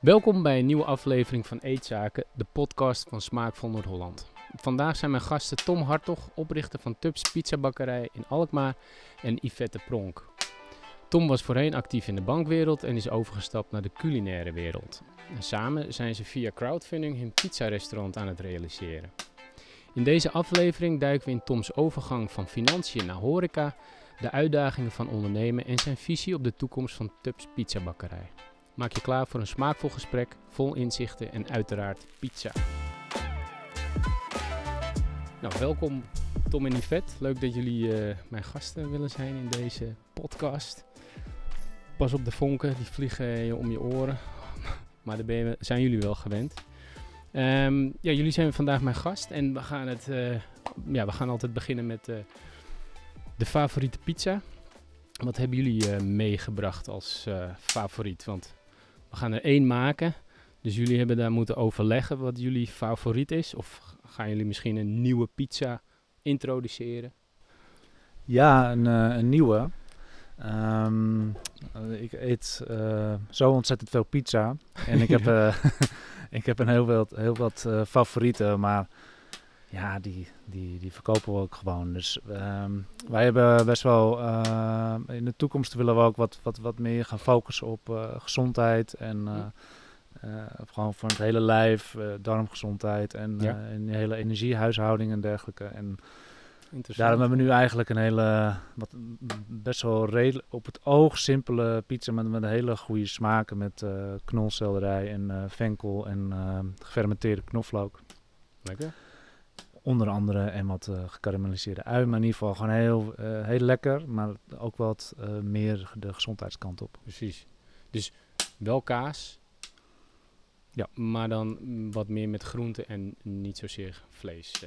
Welkom bij een nieuwe aflevering van Eetzaken, de podcast van Smaakvol Noord-Holland. Vandaag zijn mijn gasten Tom Hartog, oprichter van Thup's Pizzabakkerij in Alkmaar, en Yvette Pronk. Tom was voorheen actief in de bankwereld en is overgestapt naar de culinaire wereld. En samen zijn ze via crowdfunding hun pizzarestaurant aan het realiseren. In deze aflevering duiken we in Toms overgang van financiën naar horeca, de uitdagingen van ondernemen en zijn visie op de toekomst van Thup's Pizzabakkerij. Maak je klaar voor een smaakvol gesprek, vol inzichten en uiteraard pizza. Nou, welkom Tom en Yvette. Leuk dat jullie mijn gasten willen zijn in deze podcast. Pas op de vonken, die vliegen om je oren. Maar daar zijn jullie wel gewend. Ja, jullie zijn vandaag mijn gast en we gaan altijd beginnen met de favoriete pizza. Wat hebben jullie meegebracht als favoriet? Want we gaan er één maken. Dus jullie hebben daar moeten overleggen wat jullie favoriet is. Of gaan jullie misschien een nieuwe pizza introduceren? Ja, een nieuwe. Ik eet zo ontzettend veel pizza. En ik heb, ik heb heel wat favorieten. Maar ja, die verkopen we ook gewoon. Dus wij hebben best wel... in de toekomst willen we ook wat meer gaan focussen op gezondheid. En gewoon van het hele lijf, darmgezondheid en de hele energiehuishouding en dergelijke. En daarom hebben we nu eigenlijk een hele... best wel redelijk op het oog simpele pizza met een hele goede smaken. Met knolselderij en venkel en gefermenteerde knoflook. Lekker. Onder andere en wat gekarameliseerde ui, maar in ieder geval gewoon heel lekker, maar ook wat meer de gezondheidskant op. Precies. Dus wel kaas, ja, maar dan wat meer met groenten en niet zozeer vlees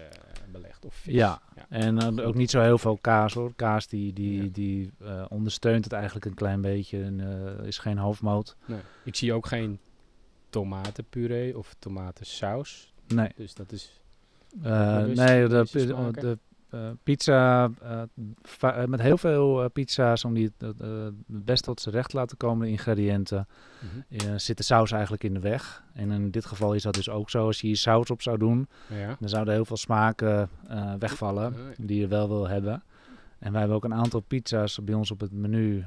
belegd of vis. Ja, ja. En ook niet zo heel veel kaas hoor. Kaas die ondersteunt het eigenlijk een klein beetje en is geen hoofdmoot. Nee. Ik zie ook geen tomatenpuree of tomatensaus. Nee. Dus dat is... de pizza, met heel veel pizza's, om die het best tot zijn recht laten komen, de ingrediënten, zit de saus eigenlijk in de weg. En in dit geval is dat dus ook zo. Als je hier saus op zou doen, dan zouden heel veel smaken wegvallen die je wel wil hebben. En wij hebben ook een aantal pizza's bij ons op het menu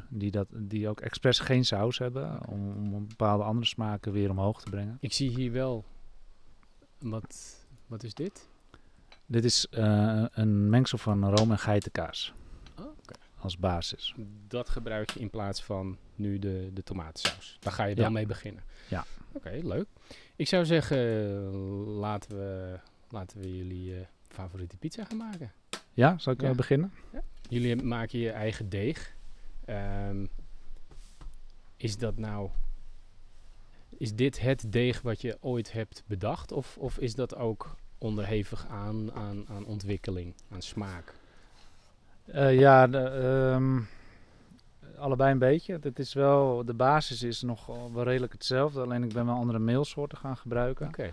die ook expres geen saus hebben, om bepaalde andere smaken weer omhoog te brengen. Ik zie hier wel wat... Wat is dit? Dit is een mengsel van room en geitenkaas. Oh, okay. Als basis. Dat gebruik je in plaats van nu de tomatensaus. Daar ga je dan mee beginnen. Ja. Oké, leuk. Ik zou zeggen, laten we jullie favoriete pizza gaan maken. Ja, zal ik beginnen? Ja. Jullie maken je eigen deeg. Is dit het deeg wat je ooit hebt bedacht? Of is dat ook onderhevig aan ontwikkeling, aan smaak? Allebei een beetje. De basis is nog wel redelijk hetzelfde. Alleen ik ben wel andere meelsoorten gaan gebruiken. Okay.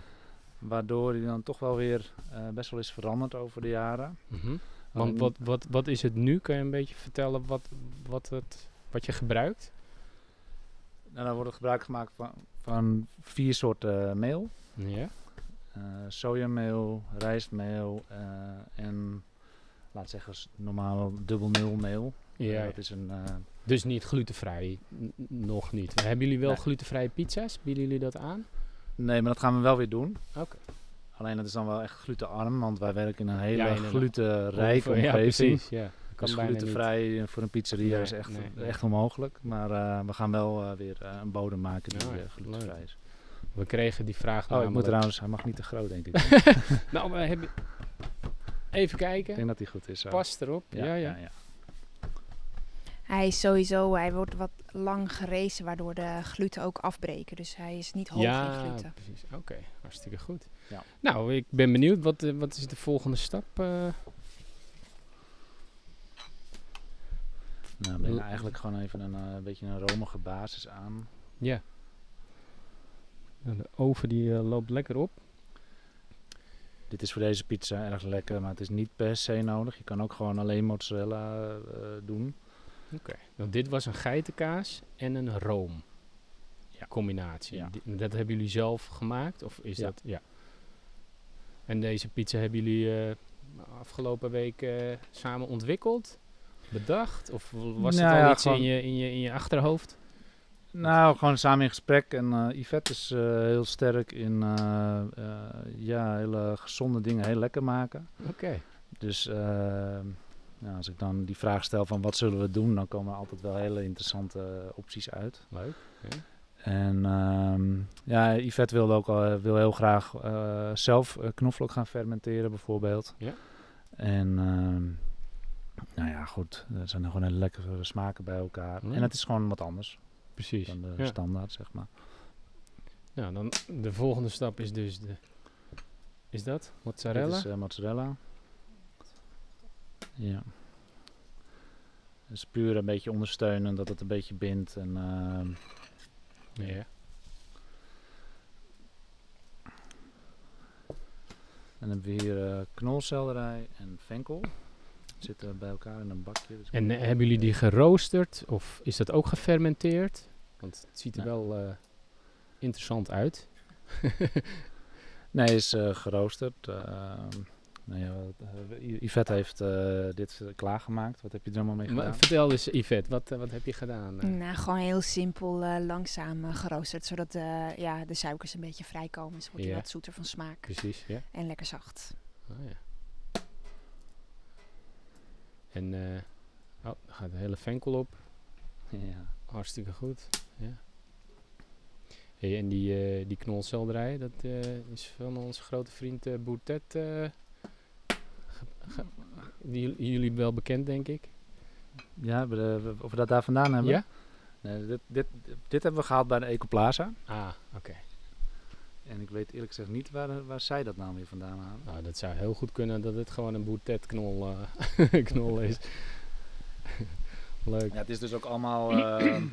Waardoor die dan toch wel weer best wel is veranderd over de jaren. Mm-hmm. Want wat is het nu? Kun je een beetje vertellen wat je gebruikt? Nou, dan wordt er gebruik gemaakt van 4 soorten meel. Ja. Sojameel, rijstmeel en, laat zeggen, normaal 00 meel. Ja. Dat is een, dus niet glutenvrij, nog niet. Hebben jullie wel glutenvrije pizza's? Bieden jullie dat aan? Nee, maar dat gaan we wel weer doen. Oké. Alleen dat is dan wel echt glutenarm, want wij werken in een hele glutenrijke omgeving. Ja, precies. Dus glutenvrij voor een pizzeria is echt onmogelijk. Maar we gaan wel weer een bodem maken die glutenvrij is. We kregen die vraag... Oh, ik moet trouwens... Hij mag niet te groot, denk ik. Nou, we hebben... Even kijken. Ik denk dat hij goed is. Zo. Past erop. Ja. Hij is sowieso... Hij wordt wat lang gerezen, waardoor de gluten ook afbreken. Dus hij is niet hoog in gluten. Ja, precies. Oké. Hartstikke goed. Ja. Nou, ik ben benieuwd. Wat is de volgende stap... Nou, breng eigenlijk gewoon even een beetje een romige basis aan. Ja. Nou, de oven die loopt lekker op. Dit is voor deze pizza erg lekker, maar het is niet per se nodig. Je kan ook gewoon alleen mozzarella doen. Oké. Okay. Nou, dit was een geitenkaas en een room. Ja. combinatie. Ja. Dat hebben jullie zelf gemaakt? Of is dat... Ja. En deze pizza hebben jullie afgelopen week samen ontwikkeld? Bedacht? Of was het al iets in je achterhoofd? Nou, gewoon samen in gesprek. En Yvette is heel sterk in hele gezonde dingen heel lekker maken. Oké. Dus als ik dan die vraag stel van wat zullen we doen, dan komen er altijd wel hele interessante opties uit. Leuk. Okay. En Yvette wilde ook wil heel graag zelf knoflook gaan fermenteren bijvoorbeeld. Ja. En goed, er zijn gewoon hele lekkere smaken bij elkaar. Mm. En het is gewoon wat anders. Precies. Dan de standaard, zeg maar. Nou, dan de volgende stap is dus de... Is dat mozzarella? Dat is mozzarella. Ja. Dus puur een beetje ondersteunen, dat het een beetje bindt en... Dan hebben we hier knolselderij en venkel. Zitten bij elkaar in een bakje. Dus en hebben jullie die geroosterd of is dat ook gefermenteerd? Want het ziet er wel interessant uit. Nee, is geroosterd. Yvette heeft dit klaargemaakt. Wat heb je er allemaal mee gedaan? Vertel eens, Yvette, wat heb je gedaan? Nou, gewoon heel simpel, langzaam geroosterd. Zodat de suikers een beetje vrijkomen. Dus wordt je wat zoeter van smaak. Precies, ja. En lekker zacht. Oh, ja. En gaat de hele venkel op. Ja. Hartstikke goed. Ja. Hey, en die knolselderij, dat is van onze grote vriend Boertet. Die jullie wel bekend, denk ik. Ja, of we dat daar vandaan hebben? Ja? Nee, dit hebben we gehaald bij de EcoPlaza. Ah, oké. En ik weet eerlijk gezegd niet waar zij dat nou weer vandaan halen. Nou, dat zou heel goed kunnen dat het gewoon een boertetknol knol is. Leuk. Ja, het is dus ook allemaal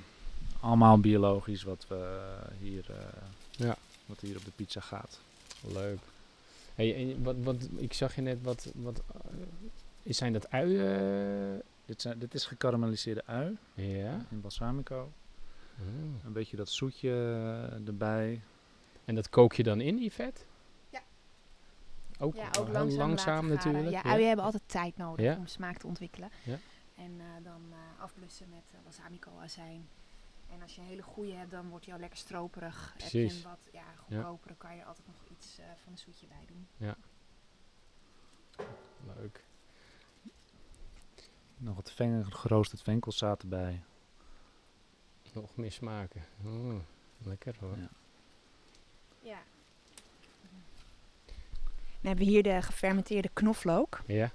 biologisch wat we hier wat hier op de pizza gaat. Leuk. Hey, en ik zag je net zijn dat uien? Dit is gekarameliseerde ui in balsamico. Mm. Een beetje dat zoetje erbij. En dat kook je dan in, Yvette? Ja. Ook langzaam natuurlijk. Ja, uien hebben altijd tijd nodig om smaak te ontwikkelen. Ja. En dan afblussen met balsamico-azijn. En als je een hele goede hebt, dan wordt die al lekker stroperig. Precies. En wat goedkoper kan je altijd nog iets van een zoetje bij doen. Ja. Leuk. Nog wat geroosterd venkelzaad erbij. Nog meer smaken. Mm, lekker hoor. Ja. Ja. Dan hebben we hier de gefermenteerde knoflook. Ja.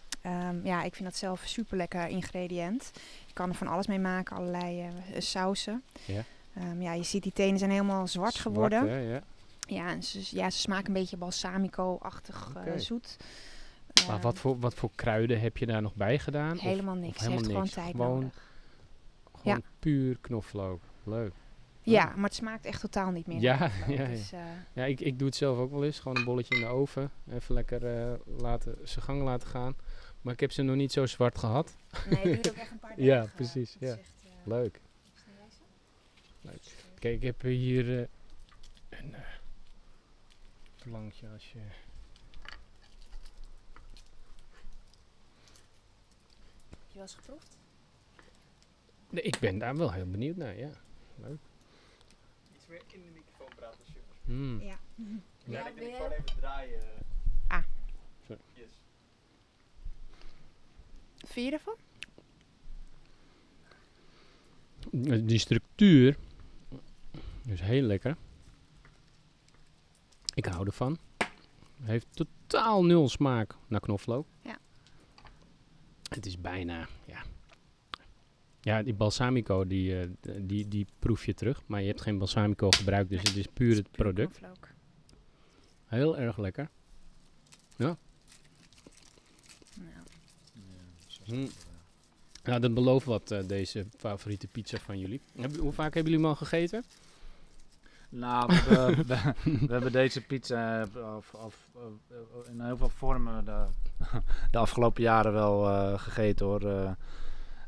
Ik vind dat zelf een super lekker ingrediënt. Je kan er van alles mee maken, allerlei sausen. Ja. Je ziet die tenen zijn helemaal zwart geworden. Hè, ja. Ja, en ze smaken een beetje balsamico-achtig zoet. Maar wat voor kruiden heb je daar nog bij gedaan? Helemaal niks. Helemaal heeft niks. Gewoon tijd nodig. Gewoon puur knoflook. Leuk. Ja, maar het smaakt echt totaal niet meer. Ik doe het zelf ook wel eens. Gewoon een bolletje in de oven. Even lekker zijn gang laten gaan. Maar ik heb ze nog niet zo zwart gehad. Nee, het duurt ook echt een paar dagen. Ja, precies. Ja. Echt, leuk. Leuk. Kijk, ik heb hier een plankje als je... Heb je wel eens geproefd? Nee, ik ben daar wel heel benieuwd naar, ja. Leuk. Iets meer in de microfoon praten, super. Mm. Ja. Ja, ik denk gewoon even draaien. Ah. Sorry. Yes. Vind je ervan? Die structuur is heel lekker. Ik hou ervan. Heeft totaal nul smaak naar knoflook. Ja. Het is bijna, ja, die balsamico, die proef je terug. Maar je hebt geen balsamico gebruikt, dus het is puur het product. Heel erg lekker. Ja. Mm. Nou, dat belooft wat, deze favoriete pizza van jullie. Hoe vaak hebben jullie hem al gegeten? Nou, we hebben deze pizza in heel veel vormen de afgelopen jaren wel gegeten, hoor.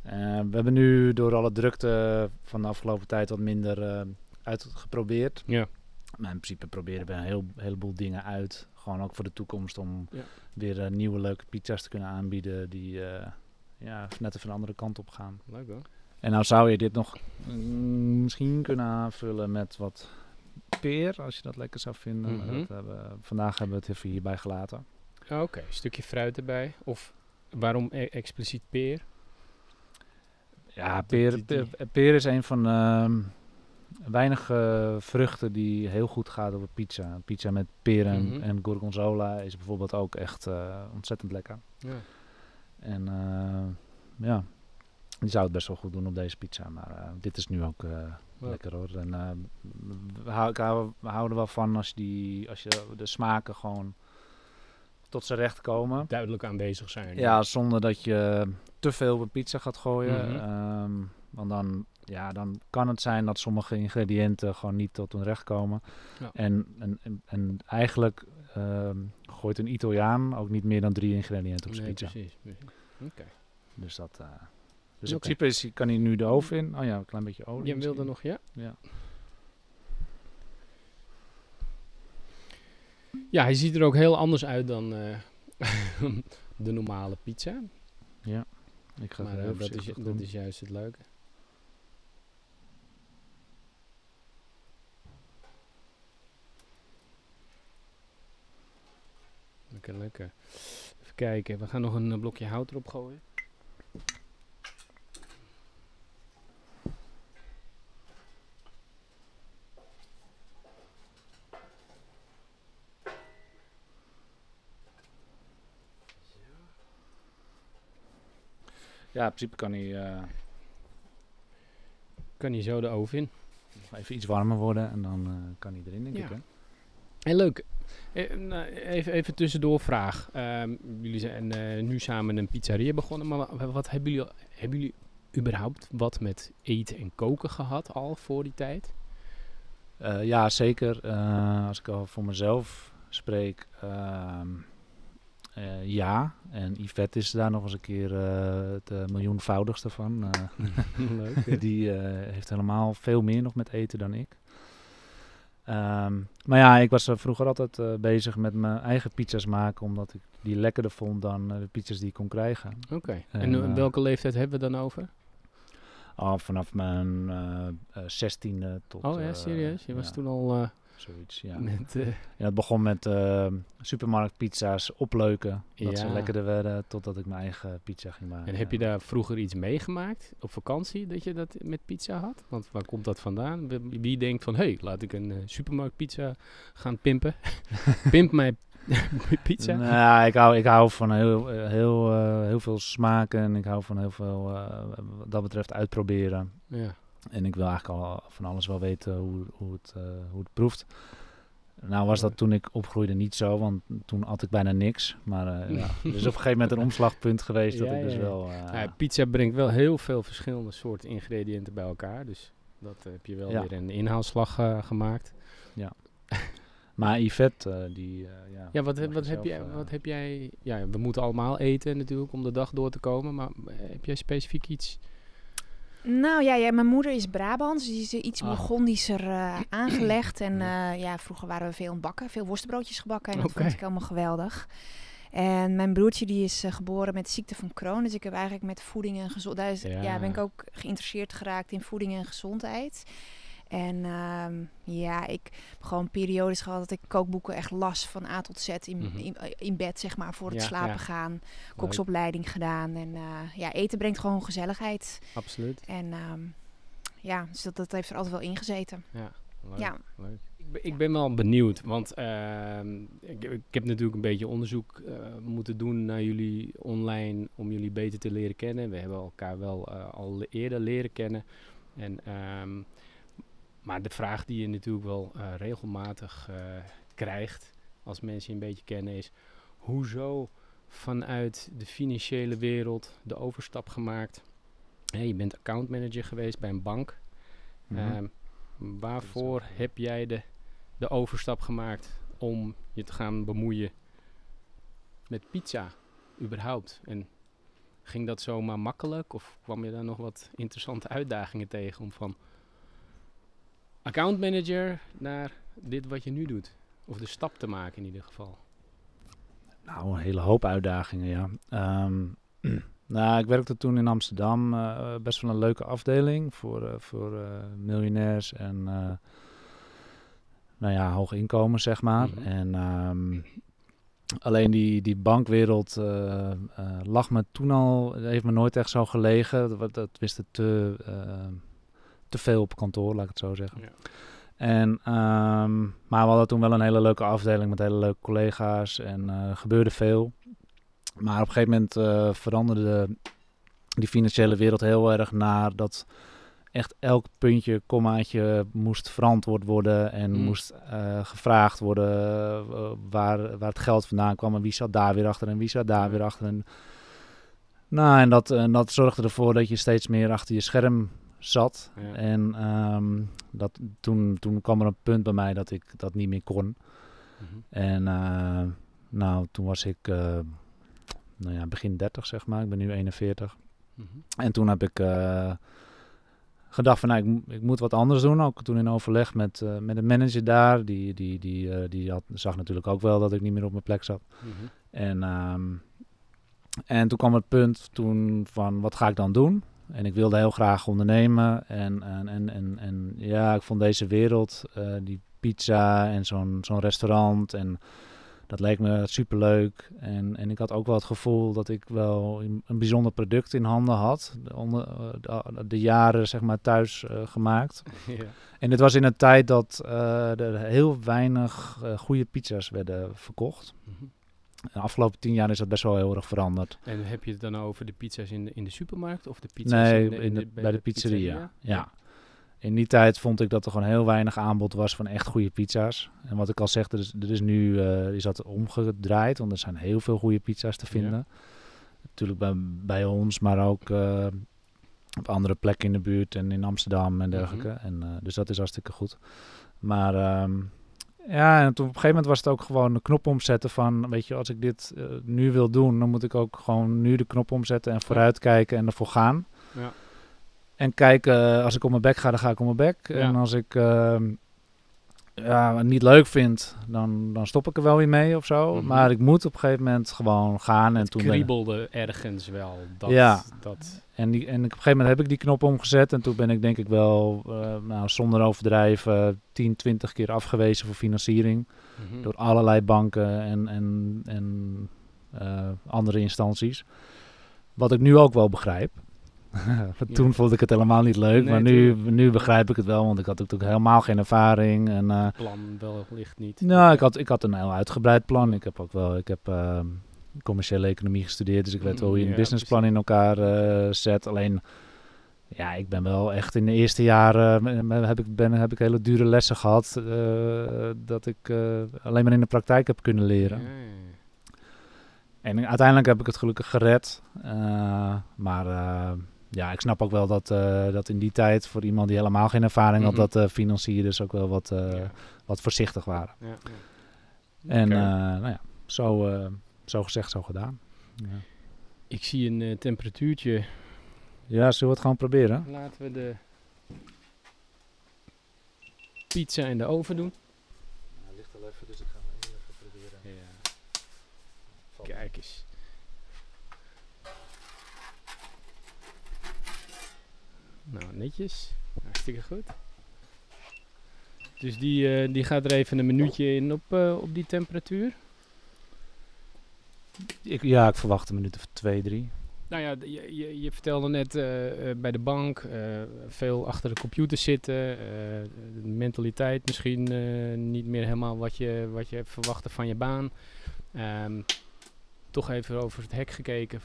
We hebben nu door alle drukte van de afgelopen tijd wat minder uitgeprobeerd. Ja. Maar in principe proberen we een heleboel dingen uit. Gewoon ook voor de toekomst om weer nieuwe leuke pizza's te kunnen aanbieden die net even de andere kant op gaan. Leuk hoor. En nou zou je dit nog misschien kunnen aanvullen met wat peer, als je dat lekker zou vinden. Mm-hmm. Vandaag hebben we het even hierbij gelaten. Oké, een stukje fruit erbij. Of waarom expliciet peer? Ja, peer is een van weinig vruchten die heel goed gaat op pizza. Pizza met peren en gorgonzola is bijvoorbeeld ook echt ontzettend lekker. Ja. En die zou het best wel goed doen op deze pizza. Maar dit is nu ook lekker hoor. En we houden wel van als je de smaken gewoon tot z'n recht komen. Duidelijk aanwezig zijn. Ja, zonder dat je te veel op een pizza gaat gooien. Mm-hmm. Want dan kan het zijn dat sommige ingrediënten gewoon niet tot hun recht komen. Ja. En eigenlijk gooit een Italiaan ook niet meer dan 3 ingrediënten op zijn pizza. Precies. Okay. Dus dat... Dus in principe kan hij nu de oven in. Oh ja, een klein beetje olie. Je wilde nog, ja? Ja, hij ziet er ook heel anders uit dan de normale pizza. Ja, ik ga maar dat is juist het leuke. Lekker. Even kijken, we gaan nog een blokje hout erop gooien. Ja, in principe kan hij... Kan hij zo de oven in. Even iets warmer worden en dan kan hij erin, denk ik. Hè? Hey, leuk. Even tussendoor vraag. Jullie zijn nu samen een pizzeria begonnen. Maar wat hebben jullie überhaupt wat met eten en koken gehad al voor die tijd? Ja, zeker. Als ik al voor mezelf spreek... en Yvette is daar nog eens een keer het miljoenvoudigste van. Leuk, hè? Die heeft helemaal veel meer nog met eten dan ik. Maar ja, ik was vroeger altijd bezig met mijn eigen pizza's maken, omdat ik die lekkerder vond dan de pizza's die ik kon krijgen. Oké. En welke leeftijd hebben we dan over? Vanaf mijn 16e tot... Oh ja, serieus? Je was toen al... Zoiets, ja. Het begon met supermarktpizza's opleuken. Dat ze lekkerder werden, totdat ik mijn eigen pizza ging maken. En heb je daar vroeger iets meegemaakt op vakantie, dat je dat met pizza had? Want waar komt dat vandaan? Wie denkt van, hey, laat ik een supermarktpizza gaan pimpen? Pimp mijn pizza? Nou, ik hou van heel veel smaken en ik hou van heel veel, wat dat betreft, uitproberen. Ja. En ik wil eigenlijk al van alles wel weten hoe het proeft. Nou was dat toen ik opgroeide niet zo, want toen at ik bijna niks. Maar er is op een gegeven moment een omslagpunt geweest dat ik dus wel... pizza brengt wel heel veel verschillende soorten ingrediënten bij elkaar. Dus dat heb je wel weer een inhaalslag gemaakt. Ja. Maar Yvette, wat heb jij... Ja, we moeten allemaal eten natuurlijk om de dag door te komen. Maar heb jij specifiek iets... Nou ja, mijn moeder is Brabants, dus die is iets Burgondischer aangelegd. En vroeger waren we veel aan het bakken, veel worstenbroodjes gebakken. En dat vond ik helemaal geweldig. En mijn broertje die is geboren met de ziekte van Crohn. Dus ik heb eigenlijk met voeding en gezondheid... Daar ben ik ook geïnteresseerd geraakt in voeding en gezondheid. En ik heb gewoon periodes gehad dat ik kookboeken echt las van A tot Z in bed, zeg maar, voor het slapen gaan. Koksopleiding gedaan. En eten brengt gewoon gezelligheid. Absoluut. En dus dat heeft er altijd wel in gezeten. Ja, leuk. Ja. Leuk. Ik ben wel benieuwd, want ik heb natuurlijk een beetje onderzoek moeten doen naar jullie online om jullie beter te leren kennen. We hebben elkaar wel al eerder leren kennen. En... Maar de vraag die je natuurlijk wel regelmatig krijgt als mensen je een beetje kennen is... Hoezo vanuit de financiële wereld de overstap gemaakt? Je bent accountmanager geweest bij een bank. Mm-hmm. Waarvoor heb jij de overstap gemaakt om je te gaan bemoeien met pizza überhaupt? En ging dat zomaar makkelijk of kwam je daar nog wat interessante uitdagingen tegen om van... accountmanager naar dit wat je nu doet? Of de stap te maken in ieder geval? Nou, een hele hoop uitdagingen, ja. Nou, ik werkte toen in Amsterdam best wel een leuke afdeling voor miljonairs en nou ja, hoog inkomen, zeg maar. Mm-hmm. En alleen die bankwereld lag me toen al, heeft me nooit echt zo gelegen. Dat wist te veel op kantoor, laat ik het zo zeggen. Ja. Maar we hadden toen wel een hele leuke afdeling met hele leuke collega's en gebeurde veel. Maar op een gegeven moment veranderde die financiële wereld heel erg naar dat echt elk puntje, kommaatje moest verantwoord worden en moest gevraagd worden waar het geld vandaan kwam en wie zat daar weer achter en wie zat daar weer achter. En dat zorgde ervoor dat je steeds meer achter je scherm zat. Ja. En toen kwam er een punt bij mij dat ik dat niet meer kon. Mm-hmm. En nou, toen was ik nou ja, begin 30, zeg maar. Ik ben nu 41. Mm-hmm. En toen heb ik gedacht van, nou, ik moet wat anders doen. Ook toen in overleg met de manager daar. Die zag natuurlijk ook wel dat ik niet meer op mijn plek zat. Mm-hmm. En toen kwam het punt toen van, wat ga ik dan doen? En ik wilde heel graag ondernemen. En ja, ik vond deze wereld, die pizza en zo'n restaurant. En dat leek me superleuk. En ik had ook wel het gevoel dat ik wel een bijzonder product in handen had. De jaren, zeg maar, thuis gemaakt. Ja. En dit was in een tijd dat er heel weinig goede pizza's werden verkocht. Mm-hmm. De afgelopen 10 jaar is dat best wel heel erg veranderd. En heb je het dan over de pizza's in de supermarkt of de pizza's bij de pizzeria? Ja. In die tijd vond ik dat er gewoon heel weinig aanbod was van echt goede pizza's. En wat ik al zeg, er is nu is dat omgedraaid, want er zijn heel veel goede pizza's te vinden. Ja. Natuurlijk bij ons, maar ook op andere plekken in de buurt en in Amsterdam en dergelijke. Mm-hmm. Dus dat is hartstikke goed. Maar ja, en toen op een gegeven moment was het ook gewoon de knop omzetten van, weet je, als ik dit nu wil doen, dan moet ik ook gewoon nu de knop omzetten en vooruitkijken en ervoor gaan. Ja. En kijken, als ik op mijn bek ga, dan ga ik op mijn bek. Ja. En als ik het niet leuk vind, dan stop ik er wel weer mee of zo. Mm-hmm. Maar ik moet op een gegeven moment gewoon gaan. En toen kriebelde ergens wel. Dat. En op een gegeven moment heb ik die knop omgezet. En toen ben ik denk ik wel, zonder overdrijven, 10-20 keer afgewezen voor financiering. Mm-hmm. Door allerlei banken en andere instanties. Wat ik nu ook wel begrijp. Toen vond ik het helemaal niet leuk, maar nu begrijp ik het wel, want ik had natuurlijk helemaal geen ervaring. En, plan wellicht niet. Nou, ik had een heel uitgebreid plan. Ik heb ook wel, commerciële economie gestudeerd, dus ik weet wel hoe je een businessplan in elkaar zet. Alleen, ja, ik ben wel echt in de eerste jaren heb ik hele dure lessen gehad dat ik alleen maar in de praktijk heb kunnen leren. Nee. En uiteindelijk heb ik het gelukkig gered, ja, ik snap ook wel dat in die tijd voor iemand die helemaal geen ervaring had, dat financierders ook wel wat voorzichtig waren. Ja, ja. En zo gezegd, zo gedaan. Ja. Ik zie een temperatuurtje. Ja, zullen we het gewoon proberen? Laten we de pizza in de oven doen. Hij ligt al even, dus ik ga hem even proberen. Ja. Kijk eens. Nou, netjes. Hartstikke goed. Dus die gaat er even een minuutje in op die temperatuur? Ik verwacht een minuut of 2, 3. Nou ja, je vertelde net bij de bank, veel achter de computer zitten, de mentaliteit misschien niet meer helemaal wat je verwachtte van je baan. Toch even over het hek gekeken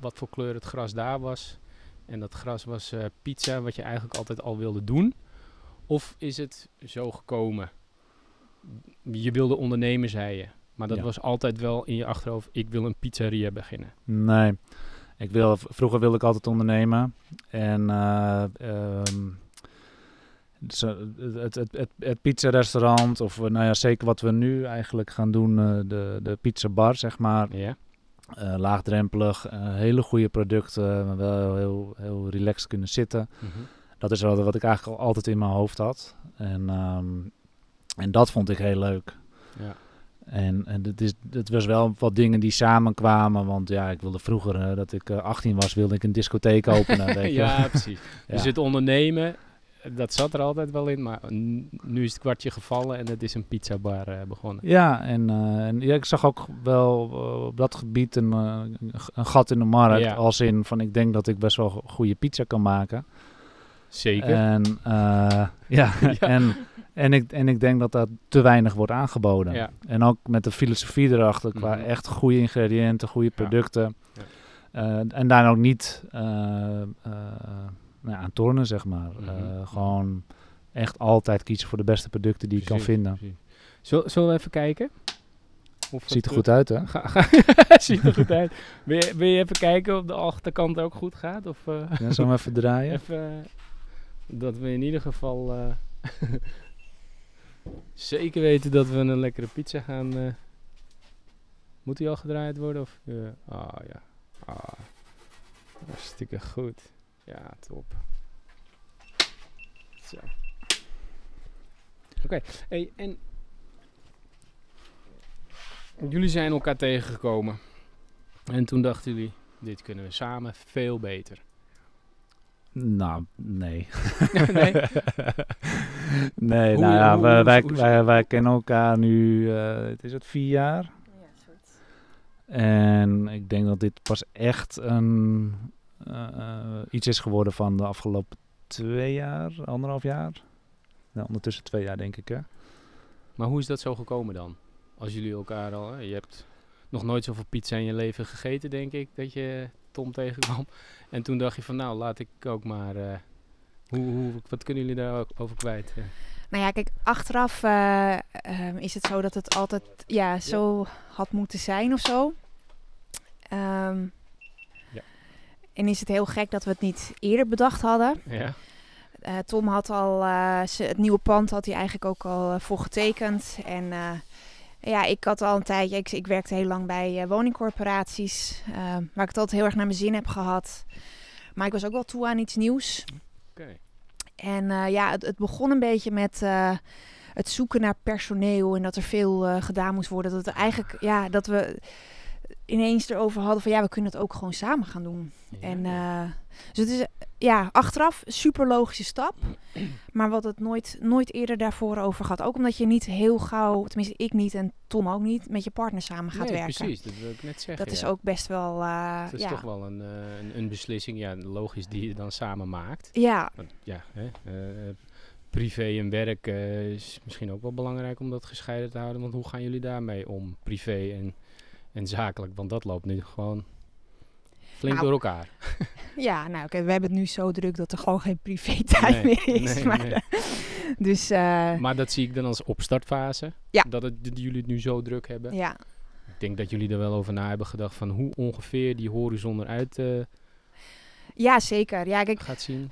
wat voor kleur het gras daar was. En dat gras was pizza, wat je eigenlijk altijd al wilde doen? Of is het zo gekomen? Je wilde ondernemen, zei je. Maar dat was altijd wel in je achterhoofd, ik wil een pizzeria beginnen. Nee, vroeger wilde ik altijd ondernemen. En het pizzarestaurant, of nou ja, zeker wat we nu eigenlijk gaan doen, de pizzabar, zeg maar. Ja. Laagdrempelig, hele goede producten, wel heel relaxed kunnen zitten. Mm-hmm. Dat is wat ik eigenlijk altijd in mijn hoofd had. En dat vond ik heel leuk. Ja. En het was wel wat dingen die samenkwamen. Want ja, ik wilde vroeger, dat ik 18 was, wilde ik een discotheek openen. Weet je. Ja, precies. Ja. Dus het ondernemen, dat zat er altijd wel in. Maar nu is het kwartje gevallen en het is een pizzabar begonnen. Ja, en ja, ik zag ook wel op dat gebied een gat in de markt. Ja. Als in van, ik denk dat ik best wel goede pizza kan maken. Zeker. En ik denk dat dat te weinig wordt aangeboden. Ja. En ook met de filosofie erachter, qua echt goede ingrediënten, goede producten. Ja. Ja. En daar ook niet aan tornen, zeg maar. Gewoon echt altijd kiezen voor de beste producten die je kan vinden. Precies. Zullen we even kijken? Ziet er goed uit, hè? Ziet er goed uit. Wil je even kijken of de achterkant ook goed gaat? Of, ja, zullen we even draaien? Even, dat we in ieder geval... zeker weten dat we een lekkere pizza gaan... Moet die al gedraaid worden? Of? Ja. Ah, hartstikke goed. Ja, top. Zo. Oké. Hey, en... Jullie zijn elkaar tegengekomen. En toen dachten jullie, dit kunnen we samen veel beter. Nou, nee. Nee, hoe, nou ja, wij kennen elkaar nu, het is het 4 jaar. Ja, zoiets. En ik denk dat dit pas echt een, iets is geworden van de afgelopen 2 jaar, 1,5 jaar. Nou, ondertussen 2 jaar denk ik, hè. Maar hoe is dat zo gekomen dan? Als jullie elkaar al... Je hebt nog nooit zoveel pizza in je leven gegeten, denk ik, dat je Tom tegenkwam. En toen dacht je van, nou, laat ik ook maar... wat kunnen jullie daar ook over kwijt? Nou ja, kijk, achteraf is het zo dat het altijd zo had moeten zijn of zo. En is het heel gek dat we het niet eerder bedacht hadden. Ja. Tom had al... het nieuwe pand had hij eigenlijk ook al voor getekend. En... ja, ik had al een tijdje... Ik werkte heel lang bij woningcorporaties. Waar ik het altijd heel erg naar mijn zin heb gehad. Maar ik was ook wel toe aan iets nieuws. Okay. En het begon een beetje met het zoeken naar personeel. En dat er veel gedaan moest worden. Dat het eigenlijk, dat we ineens erover hadden van... Ja, we kunnen het ook gewoon samen gaan doen. Ja. En dus het is achteraf super logische stap. Maar wat het nooit eerder daarvoor over gaat. Ook omdat je niet heel gauw, tenminste ik niet en Tom ook niet, met je partner samen gaat werken. Precies, dat wil ik net zeggen. Dat is ook best wel... dat is toch wel een beslissing, logisch, die je dan samen maakt. Ja. Want, privé en werk is misschien ook wel belangrijk om dat gescheiden te houden. Want hoe gaan jullie daarmee om, privé en zakelijk? Want dat loopt nu gewoon... Flink door elkaar. Ja, nou oké, we hebben het nu zo druk dat er gewoon geen privé tijd meer is. Maar dat zie ik dan als opstartfase. Ja. Dat jullie het nu zo druk hebben. Ja. Ik denk dat jullie er wel over na hebben gedacht van hoe ongeveer die horizon eruit zeker. Ja, kijk, gaat zien.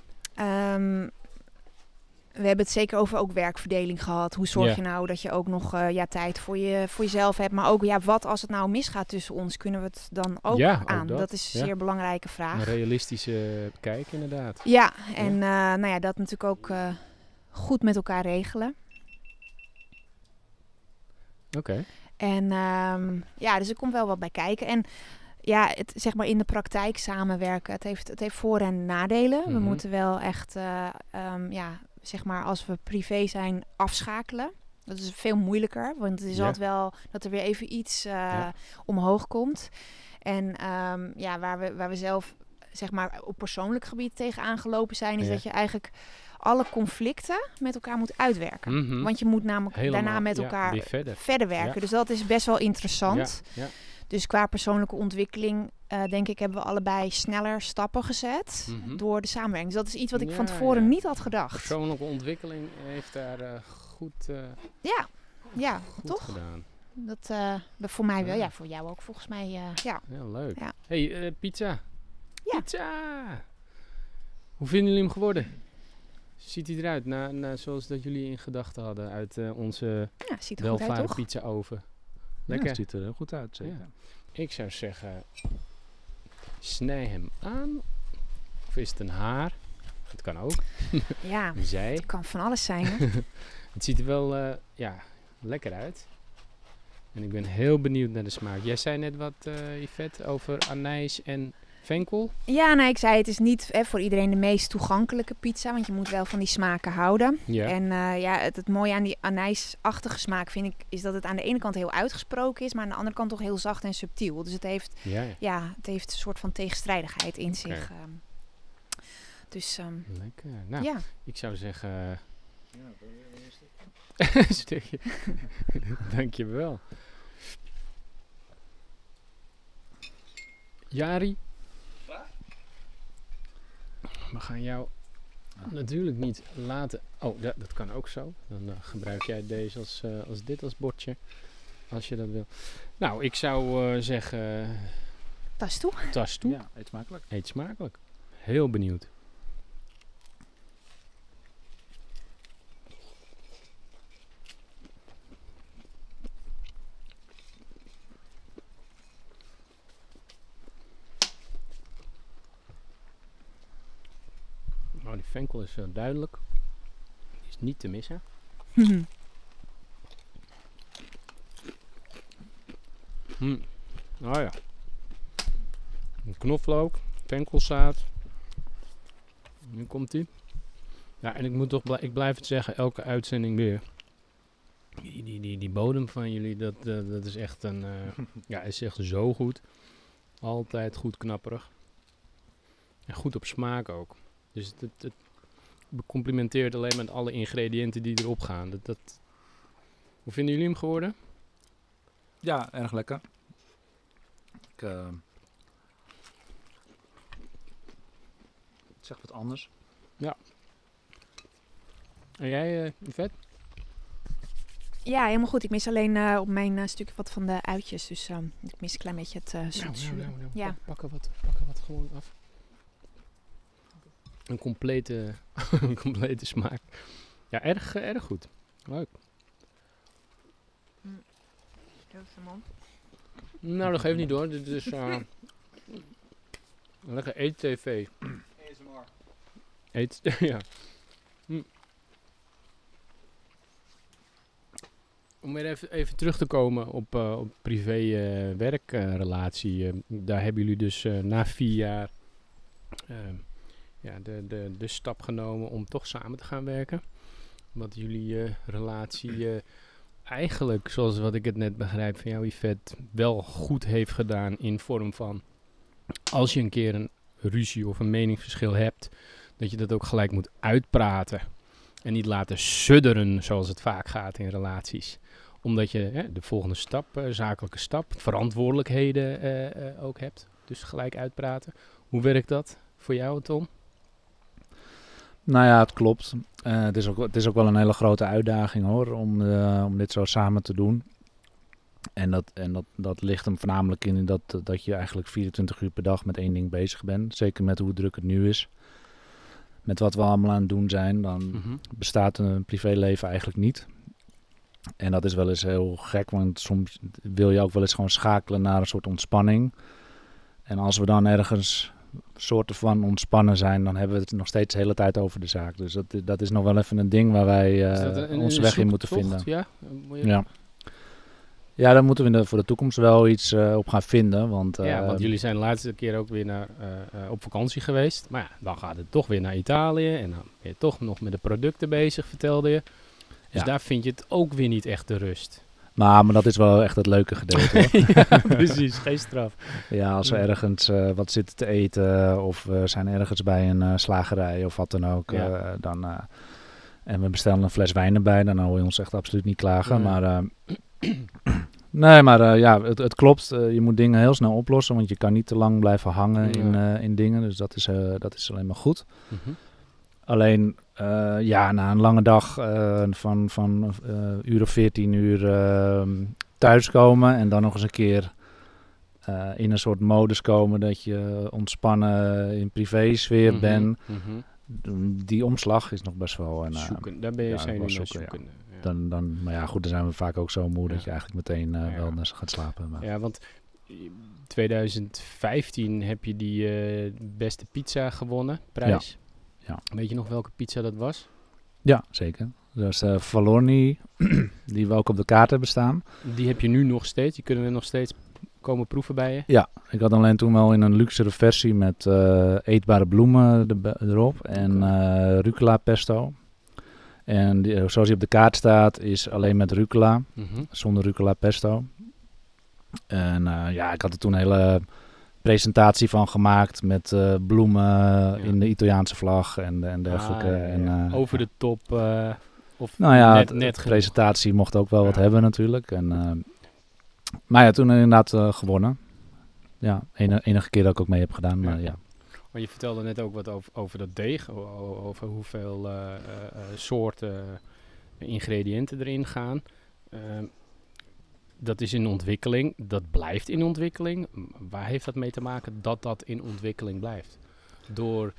We hebben het zeker over ook werkverdeling gehad. Hoe zorg je nou dat je ook nog tijd voor jezelf hebt. Maar ook, wat als het nou misgaat tussen ons? Kunnen we het dan ook aan? Ook dat is een zeer belangrijke vraag. Een realistische kijk inderdaad. Ja, en dat natuurlijk ook goed met elkaar regelen. Oké. En dus er komt wel wat bij kijken. En het, zeg maar in de praktijk samenwerken. Het heeft voor- en nadelen. Mm-hmm. We moeten wel echt... zeg maar als we privé zijn, afschakelen. Dat is veel moeilijker, want het is altijd wel dat er weer even iets omhoog komt. En waar we zelf zeg maar op persoonlijk gebied tegenaan gelopen zijn, is dat je eigenlijk alle conflicten met elkaar moet uitwerken. Mm-hmm. Want je moet namelijk daarna met elkaar verder werken. Ja. Dus dat is best wel interessant. Ja. Ja. Dus qua persoonlijke ontwikkeling, denk ik, hebben we allebei sneller stappen gezet door de samenwerking. Dus dat is iets wat ik van tevoren niet had gedacht. Persoonlijke ontwikkeling heeft daar goed goed toch? Gedaan. Dat voor mij wel, voor jou ook volgens mij. Ja, leuk. Ja. Hey, pizza. Ja. Pizza! Hoe vinden jullie hem geworden? Ziet hij eruit zoals dat jullie in gedachten hadden uit onze welvarende pizza oven? Lekker. Ja, het ziet er heel goed uit, zeker. Ja. Ik zou zeggen, snij hem aan. Of is het een haar? Dat kan ook. Ja, zij. Het kan van alles zijn. Hè? Het ziet er wel lekker uit. En ik ben heel benieuwd naar de smaak. Jij zei net wat, Yvette, over anijs en venkel. Ja, nou, ik zei het is niet voor iedereen de meest toegankelijke pizza. Want je moet wel van die smaken houden. Ja. En het mooie aan die anijsachtige smaak vind ik... is dat het aan de ene kant heel uitgesproken is... maar aan de andere kant toch heel zacht en subtiel. Dus het heeft, het heeft een soort van tegenstrijdigheid in zich. Lekker. Nou, ik zou zeggen... Ja, wil je een stukje? Een stukje. Dankjewel. Jari. We gaan jou natuurlijk niet laten... Oh, dat kan ook zo. Dan gebruik jij deze als bordje. Als je dat wil. Nou, ik zou zeggen... Tas toe. Tas toe. Ja, eet smakelijk. Eet smakelijk. Heel benieuwd. Die venkel is duidelijk. Die is niet te missen. Nou ja. Een knoflook, venkelzaad. Nu komt die. Ja, en ik moet toch ik blijf het zeggen, elke uitzending weer. Die bodem van jullie, dat is echt is echt zo goed. Altijd goed knapperig. En goed op smaak ook. Dus het complimenteert alleen met alle ingrediënten die erop gaan. Hoe vinden jullie hem geworden? Ja, erg lekker. Het zegt wat anders. Ja. En jij, Yvette? Ja, helemaal goed. Ik mis alleen op mijn stukje wat van de uitjes. Dus ik mis een klein beetje het zoetzuur. Ja. Pakken wat gewoon af. Een complete smaak. Ja, erg goed. Leuk. Nou, dat geeft niet hoor. Dit is lekker eet-tv. ASMR. Ja. Om weer even terug te komen op privé werkrelatie. Daar hebben jullie dus na 4 jaar... de stap genomen om toch samen te gaan werken. Omdat jullie relatie eigenlijk, zoals wat ik het net begrijp van jou Yvette, wel goed heeft gedaan in vorm van... als je een keer een ruzie of een meningsverschil hebt, dat je dat ook gelijk moet uitpraten. En niet laten sudderen zoals het vaak gaat in relaties. Omdat je de volgende stap, zakelijke stap, verantwoordelijkheden ook hebt. Dus gelijk uitpraten. Hoe werkt dat voor jou, Tom? Nou ja, het klopt. Het is ook wel een hele grote uitdaging hoor, om dit zo samen te doen. En dat ligt hem voornamelijk in dat je eigenlijk 24 uur per dag met één ding bezig bent. Zeker met hoe druk het nu is. Met wat we allemaal aan het doen zijn, dan bestaat een privéleven eigenlijk niet. En dat is wel eens heel gek, want soms wil je ook wel eens gewoon schakelen naar een soort ontspanning. En als we dan ergens... soorten van ontspannen zijn, dan hebben we het nog steeds de hele tijd over de zaak. Dus dat is nog wel even een ding waar wij onze weg in moeten vinden. Ja? Ja, daar moeten we voor de toekomst wel iets op gaan vinden. Want jullie zijn de laatste keer ook weer op vakantie geweest. Maar ja, dan gaat het toch weer naar Italië en dan ben je toch nog met de producten bezig, vertelde je. Dus daar vind je het ook weer niet echt de rust. Maar dat is wel echt het leuke gedeelte. Hoor. Ja, precies, geen straf. Ja, als we ergens wat zitten te eten of we zijn ergens bij een slagerij of wat dan ook. Ja. En we bestellen een fles wijn erbij, dan hoor je ons echt absoluut niet klagen. Ja. Maar het klopt. Je moet dingen heel snel oplossen, want je kan niet te lang blijven hangen in dingen. Dus dat is alleen maar goed. Mm-hmm. Alleen, na een lange dag van uur of 14 uur thuiskomen en dan nog eens een keer in een soort modus komen dat je ontspannen in privésfeer bent. Mm-hmm. Die omslag is nog best wel... zoeken, daar ben je zoeken. Ja. Maar ja, goed, dan zijn we vaak ook zo moe dat je eigenlijk meteen wel naar gaat slapen. Maar. Ja, want 2015 heb je die beste pizza gewonnen, prijs. Ja. Ja. Weet je nog welke pizza dat was? Ja, zeker. Dat was Valorni, die we ook op de kaart hebben staan. Die heb je nu nog steeds? Die kunnen we nog steeds komen proeven bij je? Ja, ik had alleen toen wel in een luxere versie met eetbare bloemen erop en rucola pesto. En die, zoals die op de kaart staat, is alleen met rucola, zonder rucola pesto. En ja, ik had er toen een hele presentatie van gemaakt met bloemen in de Italiaanse vlag en dergelijke. Over de top, of nou ja, net presentatie mocht ook wel wat hebben natuurlijk. En, maar ja, toen inderdaad gewonnen. Ja, enige keer dat ik ook mee heb gedaan, maar ja. Maar je vertelde net ook wat over dat deeg, over hoeveel soorten ingrediënten erin gaan. Dat is in ontwikkeling, dat blijft in ontwikkeling. Waar heeft dat mee te maken dat dat in ontwikkeling blijft? Door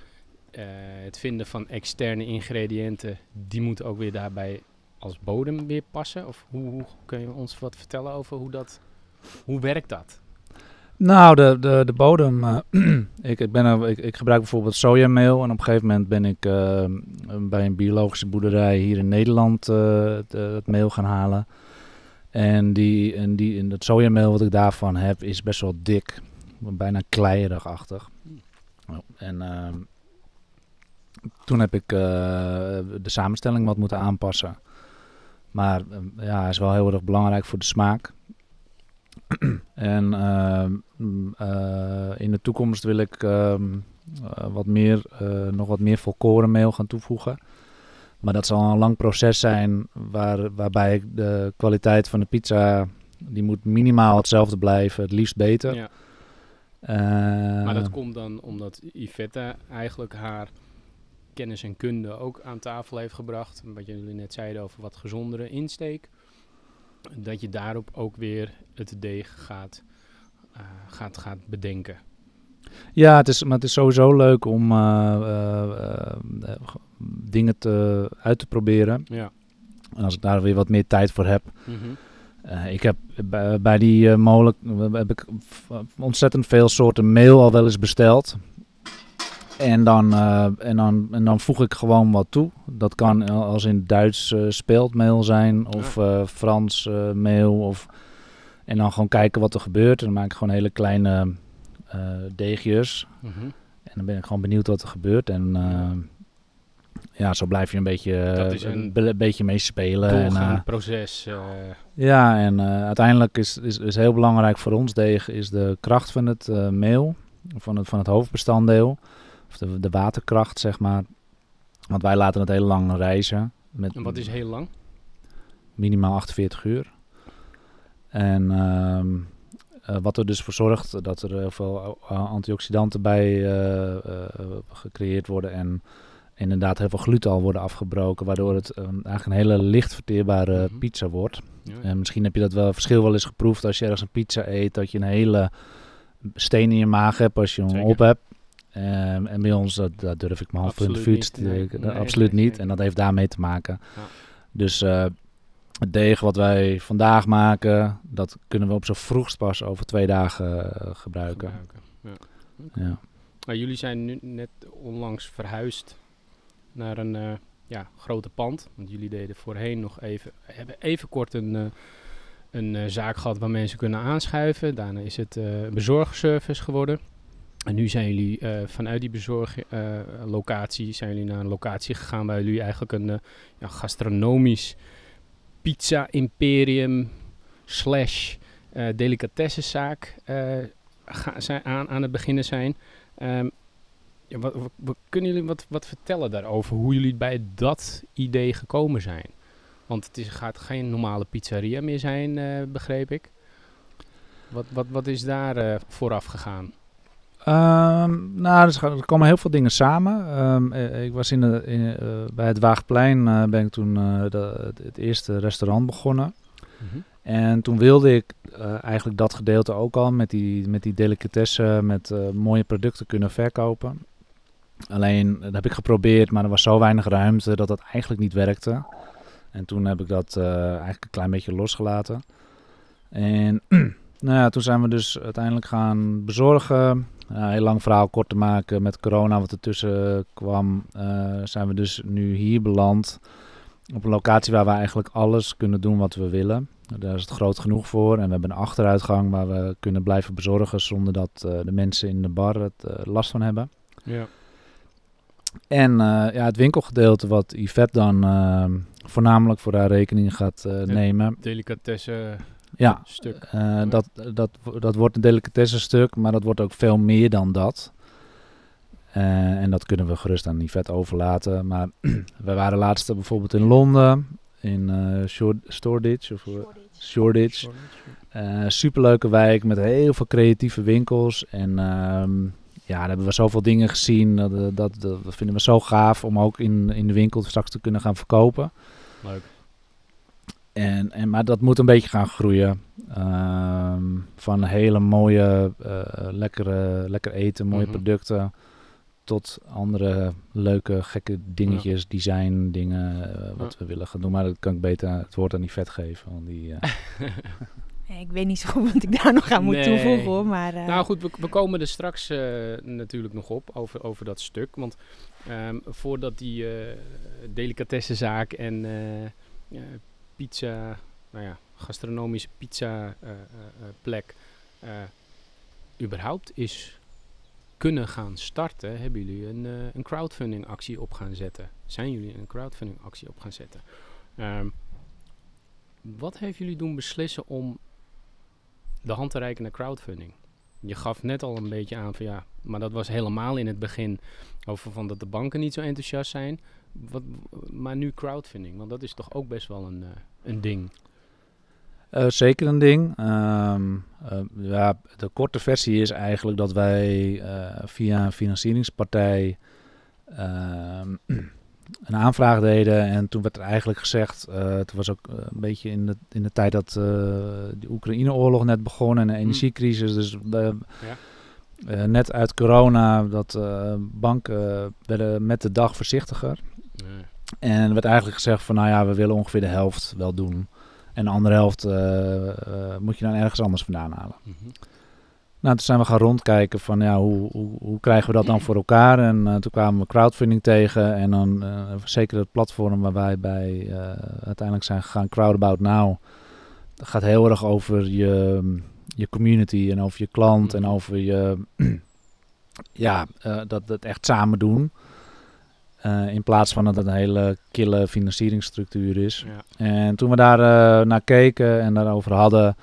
het vinden van externe ingrediënten, die moeten ook weer daarbij als bodem weer passen? Of hoe kun je ons wat vertellen over hoe werkt dat? Nou, de bodem. Ik gebruik bijvoorbeeld sojameel. En op een gegeven moment ben ik bij een biologische boerderij hier in Nederland het meel gaan halen. En dat sojameel wat ik daarvan heb is best wel dik. Bijna kleierigachtig. En toen heb ik de samenstelling wat moeten aanpassen. Maar ja, is wel heel erg belangrijk voor de smaak. En in de toekomst wil ik nog wat meer volkorenmeel gaan toevoegen. Maar dat zal een lang proces zijn waarbij ik de kwaliteit van de pizza, die moet minimaal hetzelfde blijven, het liefst beter. Ja. Maar dat komt dan omdat Yvette eigenlijk haar kennis en kunde ook aan tafel heeft gebracht. Wat jullie net zeiden over wat gezondere insteek. Dat je daarop ook weer het deeg gaat bedenken. Ja, het is sowieso leuk om dingen uit te proberen. Ja. En als ik daar weer wat meer tijd voor heb. Ik heb bij die molen heb ik ontzettend veel soorten meel al wel eens besteld. En dan voeg ik gewoon wat toe. Dat kan als in Duits speeltmeel zijn of Frans meel. En dan gewoon kijken wat er gebeurt. En dan maak ik gewoon hele kleine deegjes. En dan ben ik gewoon benieuwd wat er gebeurt. En ja, zo blijf je een beetje, beetje mee spelen. Doorgaan proces. Ja, en uiteindelijk is heel belangrijk voor ons deeg is de kracht van het meel. Van het hoofdbestanddeel. Of de waterkracht, zeg maar. Want wij laten het heel lang reizen. En wat is heel lang? Minimaal 48 uur. En wat er dus voor zorgt dat er heel veel antioxidanten bij gecreëerd worden. En inderdaad heel veel gluten al worden afgebroken. Waardoor het eigenlijk een hele licht verteerbare pizza wordt. Ja. En misschien heb je dat verschil wel eens geproefd als je ergens een pizza eet. Dat je een hele steen in je maag hebt als je hem op hebt. En bij ons, dat durf ik me half in de vuur te steken. Absoluut niet. En dat heeft daarmee te maken. Ja. Dus het deeg wat wij vandaag maken, dat kunnen we op zo vroegst pas over 2 dagen gebruiken. Ja. Okay. Ja. Nou, jullie zijn nu net onlangs verhuisd naar een grote pand. Want jullie deden voorheen hebben even kort een zaak gehad waar mensen kunnen aanschuiven. Daarna is het bezorgservice geworden. En nu zijn jullie vanuit die bezorglocatie naar een locatie gegaan waar jullie eigenlijk een gastronomisch pizza-imperium / delicatessenzaak aan het beginnen zijn. Kunnen jullie wat vertellen daarover, hoe jullie bij dat idee gekomen zijn? Want het gaat geen normale pizzeria meer zijn, begreep ik. Wat is daar vooraf gegaan? Er komen heel veel dingen samen. Ik was bij het Waagplein ben ik toen het eerste restaurant begonnen. En toen wilde ik eigenlijk dat gedeelte ook al met die delicatessen, met mooie producten kunnen verkopen. Alleen, dat heb ik geprobeerd, maar er was zo weinig ruimte dat dat eigenlijk niet werkte. En toen heb ik dat eigenlijk een klein beetje losgelaten. En Nou ja, toen zijn we dus uiteindelijk gaan bezorgen. Heel lang verhaal kort te maken, met corona wat ertussen kwam, zijn we dus nu hier beland. Op een locatie waar we eigenlijk alles kunnen doen wat we willen. Daar is het groot genoeg voor. En we hebben een achteruitgang waar we kunnen blijven bezorgen zonder dat de mensen in de bar het last van hebben. Ja. En ja, het winkelgedeelte wat Yvette dan voornamelijk voor haar rekening gaat nemen. Delicatessen. Ja, stuk. Dat wordt een delicatessenstuk, maar dat wordt ook veel meer dan dat. En dat kunnen we gerust aan Yvette overlaten. Maar we waren laatst bijvoorbeeld in Londen, in Shoreditch. Superleuke wijk met heel veel creatieve winkels. En ja, daar hebben we zoveel dingen gezien. Dat vinden we zo gaaf om ook in de winkel straks te kunnen gaan verkopen. Leuk. Maar dat moet een beetje gaan groeien. Van hele mooie, lekker eten, mooie producten. Tot andere leuke, gekke dingetjes, design dingen, wat we willen gaan doen. Maar dat kan ik beter het woord aan Yvette geven. Want die, nee, ik weet niet zo goed wat ik daar nog aan moet toevoegen. Hoor, maar, Nou goed, we komen er straks natuurlijk nog op over dat stuk. Want voordat die delicatessenzaak en pizza, nou ja, gastronomische pizza plek überhaupt is kunnen gaan starten, hebben jullie een crowdfunding actie op gaan zetten. Zijn jullie een crowdfunding actie op gaan zetten? Wat heeft jullie doen beslissen om de hand te reiken naar crowdfunding? Je gaf net al een beetje aan van ja, maar dat was helemaal in het begin over van dat de banken niet zo enthousiast zijn. Maar nu crowdfunding, want dat is toch ook best wel een ding. Zeker een ding. Ja, de korte versie is eigenlijk dat wij via een financieringspartij een aanvraag deden. En toen werd er eigenlijk gezegd, het was ook een beetje in de tijd dat de Oekraïne-oorlog net begon en de energiecrisis. Dus net uit corona, dat banken werden met de dag voorzichtiger. Nee. En er werd eigenlijk gezegd van nou ja, we willen ongeveer de helft wel doen. En de andere helft moet je dan ergens anders vandaan halen. Mm-hmm. Nou, toen zijn we gaan rondkijken van ja, hoe krijgen we dat dan voor elkaar? En toen kwamen we crowdfunding tegen. En dan zeker het platform waar wij bij uiteindelijk zijn gegaan, Crowdabout Now. Dat gaat heel erg over je community en over je klant en over je ja, dat echt samen doen. In plaats van dat het een hele kille financieringsstructuur is. Ja. En toen we daar naar keken en daarover hadden,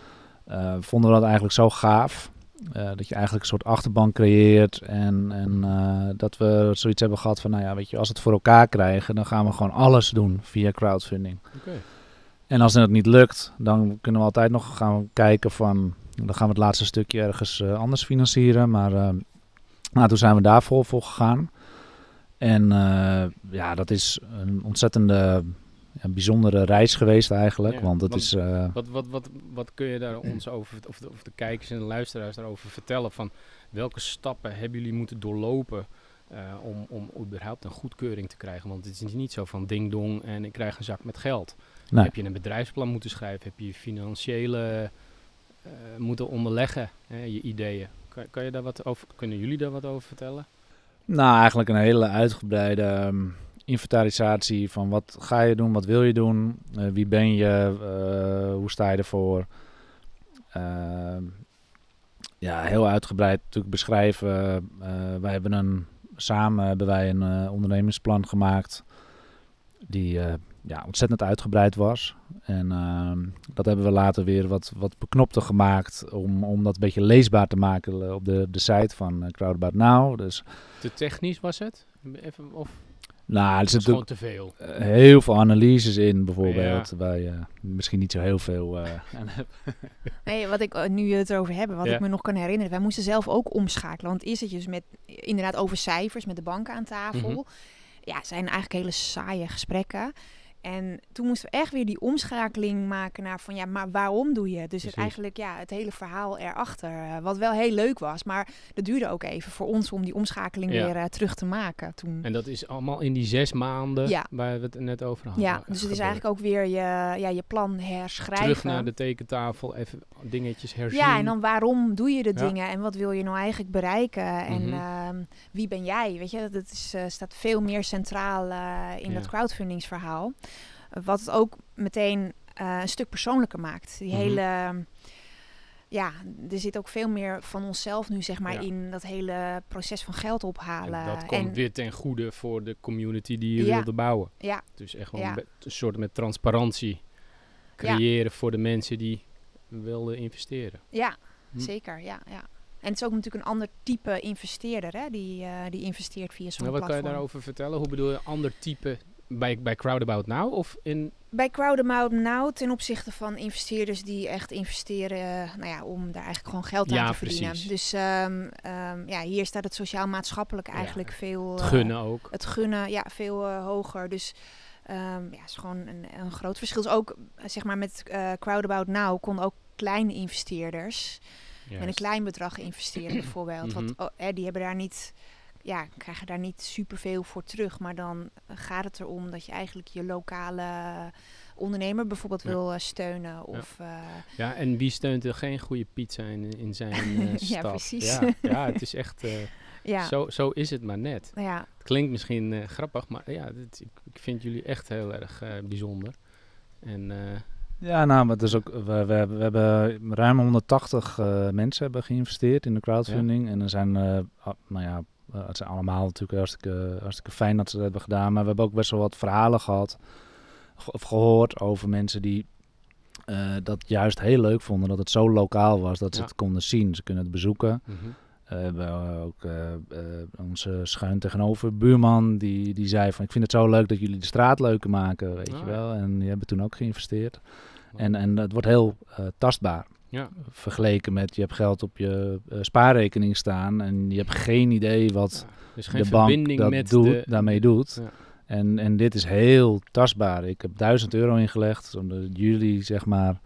vonden we dat eigenlijk zo gaaf. Dat je eigenlijk een soort achterban creëert. En dat we zoiets hebben gehad van, nou ja, weet je, als we het voor elkaar krijgen, dan gaan we gewoon alles doen via crowdfunding. Okay. En als het niet lukt, dan kunnen we altijd nog gaan kijken van, dan gaan we het laatste stukje ergens anders financieren. Maar nou, toen zijn we daar vol voor gegaan. En ja, dat is een ontzettende bijzondere reis geweest eigenlijk. Ja, want dat is. Wat kun je daar ons over, of de kijkers en de luisteraars daarover vertellen? Van welke stappen hebben jullie moeten doorlopen om überhaupt een goedkeuring te krijgen? Want het is niet zo van ding dong en ik krijg een zak met geld. Nee. Heb je een bedrijfsplan moeten schrijven? Heb je je financiële moeten onderleggen? Hè, je ideeën. Kan je daar wat over, kunnen jullie daar wat over vertellen? Nou, eigenlijk een hele uitgebreide inventarisatie van wat ga je doen, wat wil je doen, wie ben je, hoe sta je ervoor. Ja, heel uitgebreid natuurlijk beschrijven. Samen hebben wij een ondernemingsplan gemaakt die ja, ontzettend uitgebreid was. En dat hebben we later weer wat beknopter gemaakt om dat een beetje leesbaar te maken op de site van Crowdabout Now. Dus te technisch was het? Even, of nou, er zit gewoon te veel. Heel veel analyses in bijvoorbeeld, waar je misschien niet zo heel veel aan hebt. Nee, wat ik nu het erover hebben, wat ik me nog kan herinneren. Wij moesten zelf ook omschakelen, want eerst zit je dus met, inderdaad over cijfers met de banken aan tafel. Mm-hmm. Ja, het zijn eigenlijk hele saaie gesprekken. En toen moesten we echt weer die omschakeling maken naar van ja, maar waarom doe je het? Dus het eigenlijk ja, het hele verhaal erachter. Wat wel heel leuk was, maar dat duurde ook even voor ons om die omschakeling weer terug te maken toen. En dat is allemaal in die 6 maanden waar we het net over hadden. Ja, dus het is eigenlijk ook weer je plan herschrijven. Terug naar de tekentafel, even dingetjes herzien. Ja, en dan waarom doe je de dingen en wat wil je nou eigenlijk bereiken? En wie ben jij? Weet je, dat is, staat veel meer centraal in dat crowdfundingsverhaal. Wat het ook meteen een stuk persoonlijker maakt. Die hele... Ja, er zit ook veel meer van onszelf nu, zeg maar, in dat hele proces van geld ophalen. En dat komt weer ten goede voor de community die je wilde bouwen. Ja. Dus echt wel een soort met transparantie creëren voor de mensen die wilden investeren. Ja, zeker. Ja. En het is ook natuurlijk een ander type investeerder, hè, die investeert via zo'n platform. Wat kan je daarover vertellen? Hoe bedoel je ander type... Bij Crowdabout Now of in... Bij Crowdabout Now ten opzichte van investeerders die echt investeren om daar eigenlijk gewoon geld aan te verdienen. Precies. Dus hier staat het sociaal-maatschappelijk eigenlijk veel... Het gunnen ook. Het gunnen, veel hoger. Dus het is gewoon een groot verschil. Dus ook, zeg maar, met Crowdabout Now konden ook kleine investeerders met een klein bedrag investeren bijvoorbeeld. Want die hebben daar niet... Ja, krijg je daar niet superveel voor terug. Maar dan gaat het erom dat je eigenlijk je lokale ondernemer bijvoorbeeld wil steunen. Of, ja, en wie steunt er geen goede pizza in zijn stad? Ja, precies. Ja, het is echt... Zo is het maar net. Ja. Het klinkt misschien grappig, maar ik vind jullie echt heel erg bijzonder. En... Ja, nou, maar het is ook, we hebben ruim 180 mensen hebben geïnvesteerd in de crowdfunding. Ja. En er zijn, het zijn allemaal natuurlijk hartstikke fijn dat ze dat hebben gedaan. Maar we hebben ook best wel wat verhalen gehad of gehoord over mensen die dat juist heel leuk vonden. Dat het zo lokaal was dat ze het konden zien. Ze kunnen het bezoeken. We hebben ook onze schuin tegenover buurman die zei van... Ik vind het zo leuk dat jullie de straat leuker maken, weet je wel. En die hebben toen ook geïnvesteerd. Wow. En het wordt heel tastbaar. Ja. Vergeleken met je hebt geld op je spaarrekening staan en je hebt geen idee wat de bank daarmee doet. Ja. En dit is heel tastbaar. Ik heb €1000 ingelegd, zodat jullie zeg maar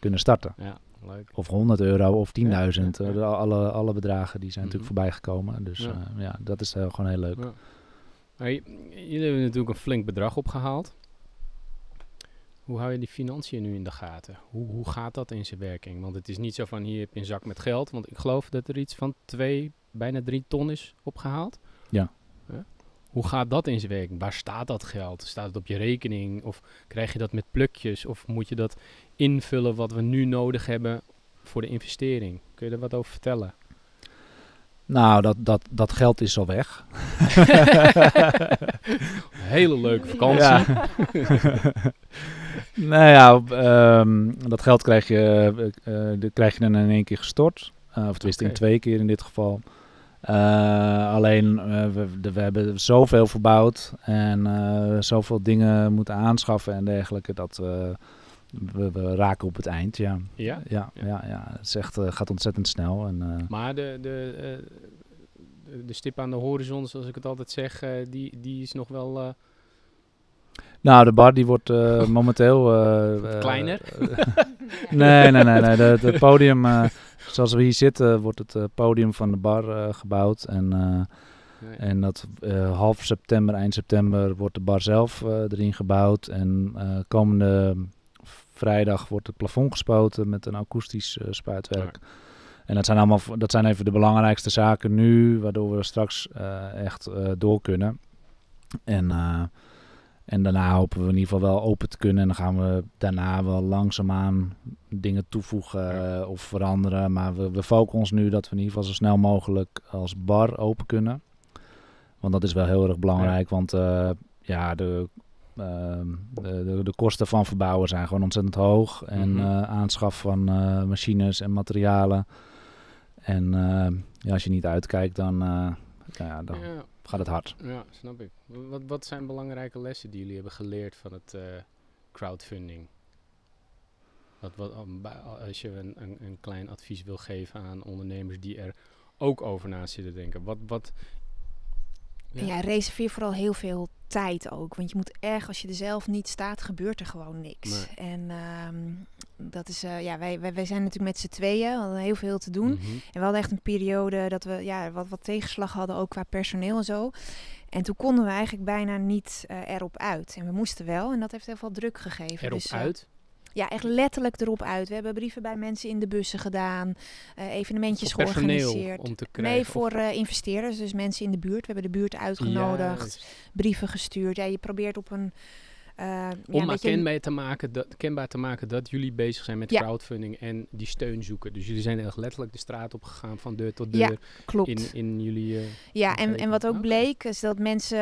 kunnen starstarten. Ja, leuk. Of €100 of 10.000. Alle bedragen die zijn natuurlijk voorbij gekomen. Dus dat is gewoon heel leuk. Ja. Nou, jullie hebben natuurlijk een flink bedrag opgehaald. Hoe hou je die financiën nu in de gaten? Hoe gaat dat in zijn werking? Want het is niet zo van hier heb je een zak met geld. Want ik geloof dat er iets van 2, bijna 3 ton is opgehaald. Ja. Hoe gaat dat in zijn werking? Waar staat dat geld? Staat het op je rekening? Of krijg je dat met plukjes? Of moet je dat invullen wat we nu nodig hebben voor de investering? Kun je daar wat over vertellen? Nou, dat geld is al weg. Hele leuke vakantie. Ja. Nou ja, dat geld krijg je dan in 1 keer gestort. Of tenminste in 2 keer in dit geval. Alleen, we hebben zoveel verbouwd en zoveel dingen moeten aanschaffen en dergelijke, dat we raken op het eind, Ja. Het is echt, gaat ontzettend snel. En, maar de stip aan de horizon, zoals ik het altijd zeg, die is nog wel... Nou, de bar die wordt momenteel... kleiner? Nee. Het podium, zoals we hier zitten, wordt het podium van de bar gebouwd. En dat half september, eind september wordt de bar zelf erin gebouwd. En komende vrijdag wordt het plafond gespoten met een akoestisch spuitwerk. Ja. En dat zijn even de belangrijkste zaken nu, waardoor we straks echt door kunnen. En daarna hopen we in ieder geval wel open te kunnen. En dan gaan we daarna wel langzaamaan dingen toevoegen of veranderen. Maar we focussen ons nu dat we in ieder geval zo snel mogelijk als bar open kunnen. Want dat is wel heel erg belangrijk. Ja. Want de kosten van verbouwen zijn gewoon ontzettend hoog. En aanschaf van machines en materialen. En als je niet uitkijkt, dan gaat het hard. Ja, snap ik. Wat zijn belangrijke lessen die jullie hebben geleerd van het crowdfunding? Als je een klein advies wil geven aan ondernemers die er ook over na zitten denken. Reserveer vooral heel veel tijd ook. Want je moet echt, als je er zelf niet staat, gebeurt er gewoon niks. Nee. En dat is, ja, wij zijn natuurlijk met z'n tweeën, we hadden heel veel te doen. Mm-hmm. En we hadden echt een periode dat we wat tegenslag hadden, ook qua personeel en zo. En toen konden we eigenlijk bijna niet erop uit. En we moesten wel, en dat heeft heel veel druk gegeven. Erop dus, uit? Ja, echt letterlijk erop uit. We hebben brieven bij mensen in de bussen gedaan. Evenementjes georganiseerd. Om te krijgen, nee, voor investeerders. Dus mensen in de buurt. We hebben de buurt uitgenodigd. Yes. Brieven gestuurd. Ja, je probeert op een... om maar kenbaar te maken dat jullie bezig zijn met crowdfunding en die steun zoeken. Dus jullie zijn echt letterlijk de straat op gegaan van deur tot deur. Ja, klopt. In jullie... en wat ook bleek is dat mensen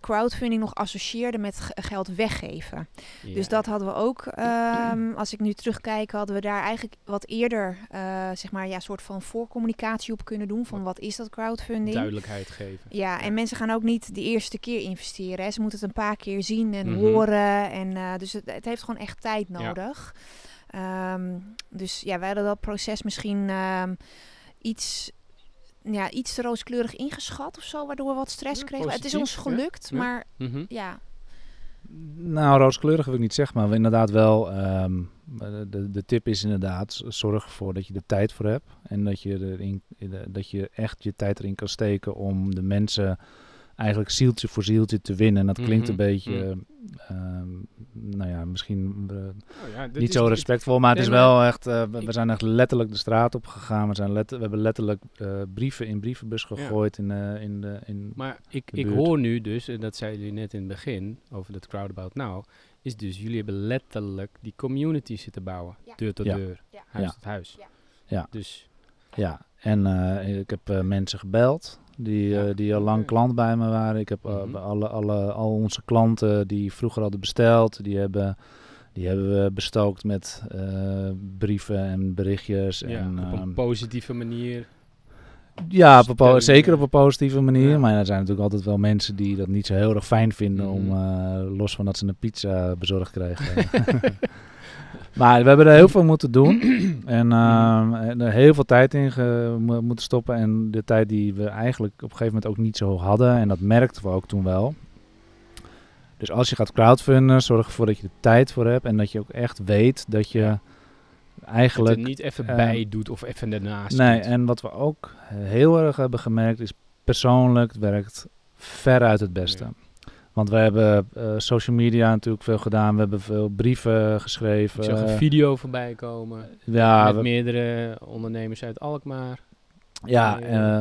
crowdfunding nog associeerden met geld weggeven. Ja. Dus dat hadden we ook. Als ik nu terugkijk, hadden we daar eigenlijk wat eerder soort van voorcommunicatie op kunnen doen. Van wat is dat crowdfunding? Duidelijkheid geven. Ja, en mensen gaan ook niet de eerste keer investeren. Hè. Ze moeten het een paar keer zien en horen. En dus het heeft gewoon echt tijd nodig. Ja. Dus ja, wij hadden dat proces misschien iets te rooskleurig ingeschat of zo, waardoor we wat stress kregen. Positief, het is ons gelukt, maar ja. Nou, rooskleurig wil ik niet zeggen, maar inderdaad wel. De tip is inderdaad, zorg ervoor dat je er tijd voor hebt en dat je echt je tijd erin kan steken om de mensen eigenlijk zieltje voor zieltje te winnen. En dat klinkt een beetje... niet zo respectvol, maar het is wel echt... we zijn echt letterlijk de straat op gegaan. We hebben letterlijk brieven in brievenbus gegooid. Ja. Ik hoor nu dus, en dat zeiden jullie net in het begin, over dat Crowdabout Now, is dus jullie hebben letterlijk die community zitten bouwen. Ja. Deur tot deur. Ja. Huis tot huis. Ja. Ja. Dus... Ja, en ik heb mensen gebeld die al lang klant bij me waren. Ik heb al onze klanten die vroeger hadden besteld, die hebben we bestookt met brieven en berichtjes. Ja, en, op een positieve manier. Ja, zeker op een positieve manier. Ja. Maar er zijn natuurlijk altijd wel mensen die dat niet zo heel erg fijn vinden om los van dat ze een pizza bezorgd krijgen. Maar we hebben er heel veel moeten doen en er heel veel tijd in moeten stoppen. En de tijd die we eigenlijk op een gegeven moment ook niet zo hadden. En dat merkten we ook toen wel. Dus als je gaat crowdfunden, zorg ervoor dat je er tijd voor hebt. En dat je ook echt weet dat je eigenlijk... Dat je niet even bij doet of even daarnaast doet. En wat we ook heel erg hebben gemerkt is persoonlijk werkt veruit het beste. Ja. Want we hebben social media natuurlijk veel gedaan. We hebben veel brieven geschreven. Ik zag een video voorbij komen. Met meerdere ondernemers uit Alkmaar. Ja,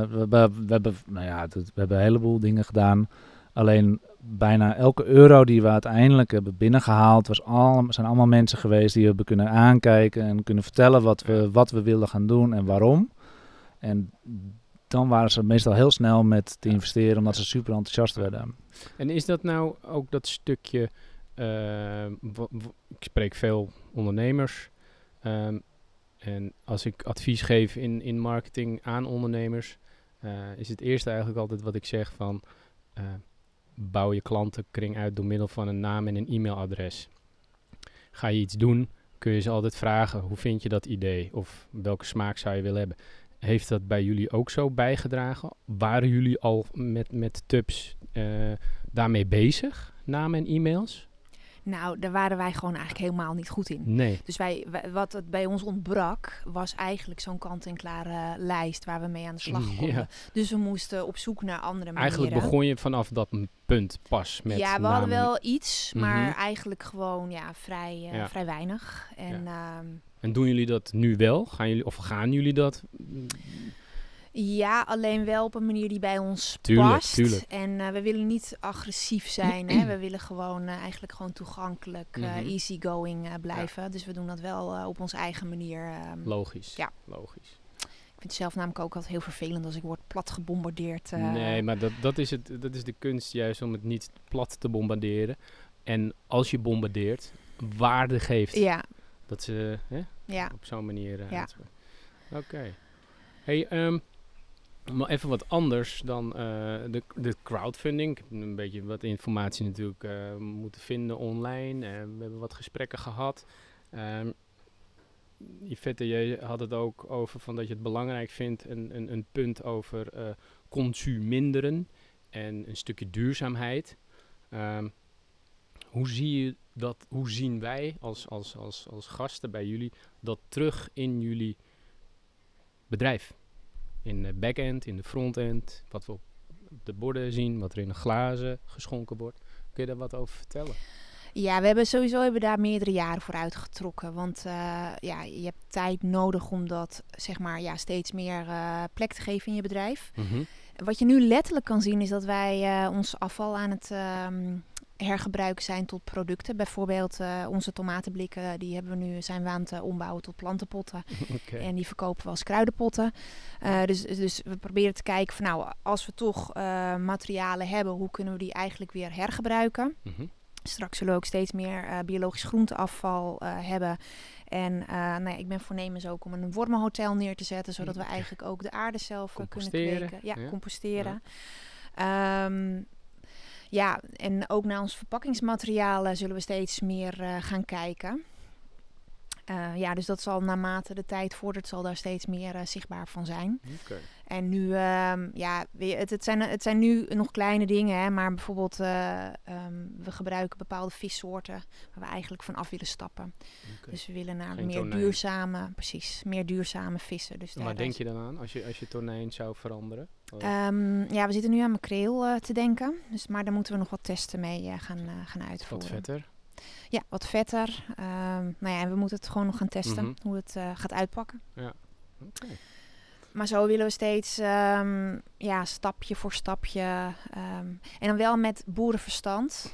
we hebben een heleboel dingen gedaan. Alleen bijna elke euro die we uiteindelijk hebben binnengehaald... zijn allemaal mensen geweest die we hebben kunnen aankijken... en kunnen vertellen wat we wilden gaan doen en waarom. En dan waren ze meestal heel snel met te investeren... omdat ze super enthousiast werden. En is dat nou ook dat stukje... ik spreek veel ondernemers. En als ik advies geef in marketing aan ondernemers... is het eerste eigenlijk altijd wat ik zeg van... bouw je klantenkring uit door middel van een naam en een e-mailadres. Ga je iets doen, kun je ze altijd vragen... hoe vind je dat idee? Of welke smaak zou je willen hebben? Heeft dat bij jullie ook zo bijgedragen? Waren jullie al met Thup's daarmee bezig? Namen en e-mails? Nou, daar waren wij gewoon eigenlijk helemaal niet goed in. Nee. Dus wat het bij ons ontbrak, was eigenlijk zo'n kant-en-klare lijst waar we mee aan de slag konden. Ja. Dus we moesten op zoek naar andere manieren. Eigenlijk begon je vanaf dat punt pas met namen. Ja, we hadden wel iets, maar eigenlijk gewoon vrij weinig. En doen jullie dat nu wel? Gaan jullie dat? Ja, alleen wel op een manier die bij ons past. Tuurlijk. En we willen niet agressief zijn. Hè? We willen gewoon eigenlijk gewoon toegankelijk, easygoing blijven. Ja. Dus we doen dat wel op onze eigen manier. Logisch. Ja. Logisch. Ik vind het zelf namelijk ook altijd heel vervelend als ik word plat gebombardeerd. Nee, maar dat is de kunst juist om het niet plat te bombarderen. En als je bombardeert, waarde geeft. Ja. Dat ze op zo'n manier... Oké. Hey, maar even wat anders dan de crowdfunding. Ik heb een beetje wat informatie natuurlijk moeten vinden online. We hebben wat gesprekken gehad. Yvette, jij had het ook over van dat je het belangrijk vindt. Een punt over consuminderen en een stukje duurzaamheid. Hoe zie je dat, hoe zien wij als gasten bij jullie dat terug in jullie bedrijf? In de back-end, in de front-end, wat we op de borden zien, wat er in de glazen geschonken wordt. Kun je daar wat over vertellen? Ja, we hebben sowieso daar meerdere jaren voor uitgetrokken. Want ja, je hebt tijd nodig om dat zeg maar, ja, steeds meer plek te geven in je bedrijf. Mm-hmm. Wat je nu letterlijk kan zien is dat wij ons afval aan het hergebruiken zijn tot producten. Bijvoorbeeld onze tomatenblikken, die hebben we nu, zijn we aan het ombouwen tot plantenpotten. Okay. En die verkopen we als kruidenpotten. Dus we proberen te kijken van nou, als we toch materialen hebben, hoe kunnen we die eigenlijk weer hergebruiken? Mm-hmm. Straks zullen we ook steeds meer biologisch groenteafval hebben. En nou ja, ik ben voornemens ook om een wormenhotel neer te zetten. Zodat we eigenlijk ook de aarde zelf kunnen kweken. Ja, ja, composteren. Ja. Ja, en ook naar onze verpakkingsmaterialen zullen we steeds meer gaan kijken. Ja, dus dat zal naarmate de tijd vordert, zal daar steeds meer zichtbaar van zijn. Okay. En nu, ja, het zijn nu nog kleine dingen, hè, maar bijvoorbeeld we gebruiken bepaalde vissoorten waar we eigenlijk van af willen stappen. Okay. Dus we willen naar meer duurzame vissen. Dus maar denk je dan aan als je tonijn zou veranderen? Ja, we zitten nu aan makreel te denken, dus, maar daar moeten we nog wat testen mee gaan uitvoeren. Wat vetter? Ja, wat vetter. Nou ja, en we moeten het gewoon nog gaan testen, mm-hmm, hoe het gaat uitpakken. Ja. Okay. Maar zo willen we steeds, ja, stapje voor stapje. En dan wel met boerenverstand.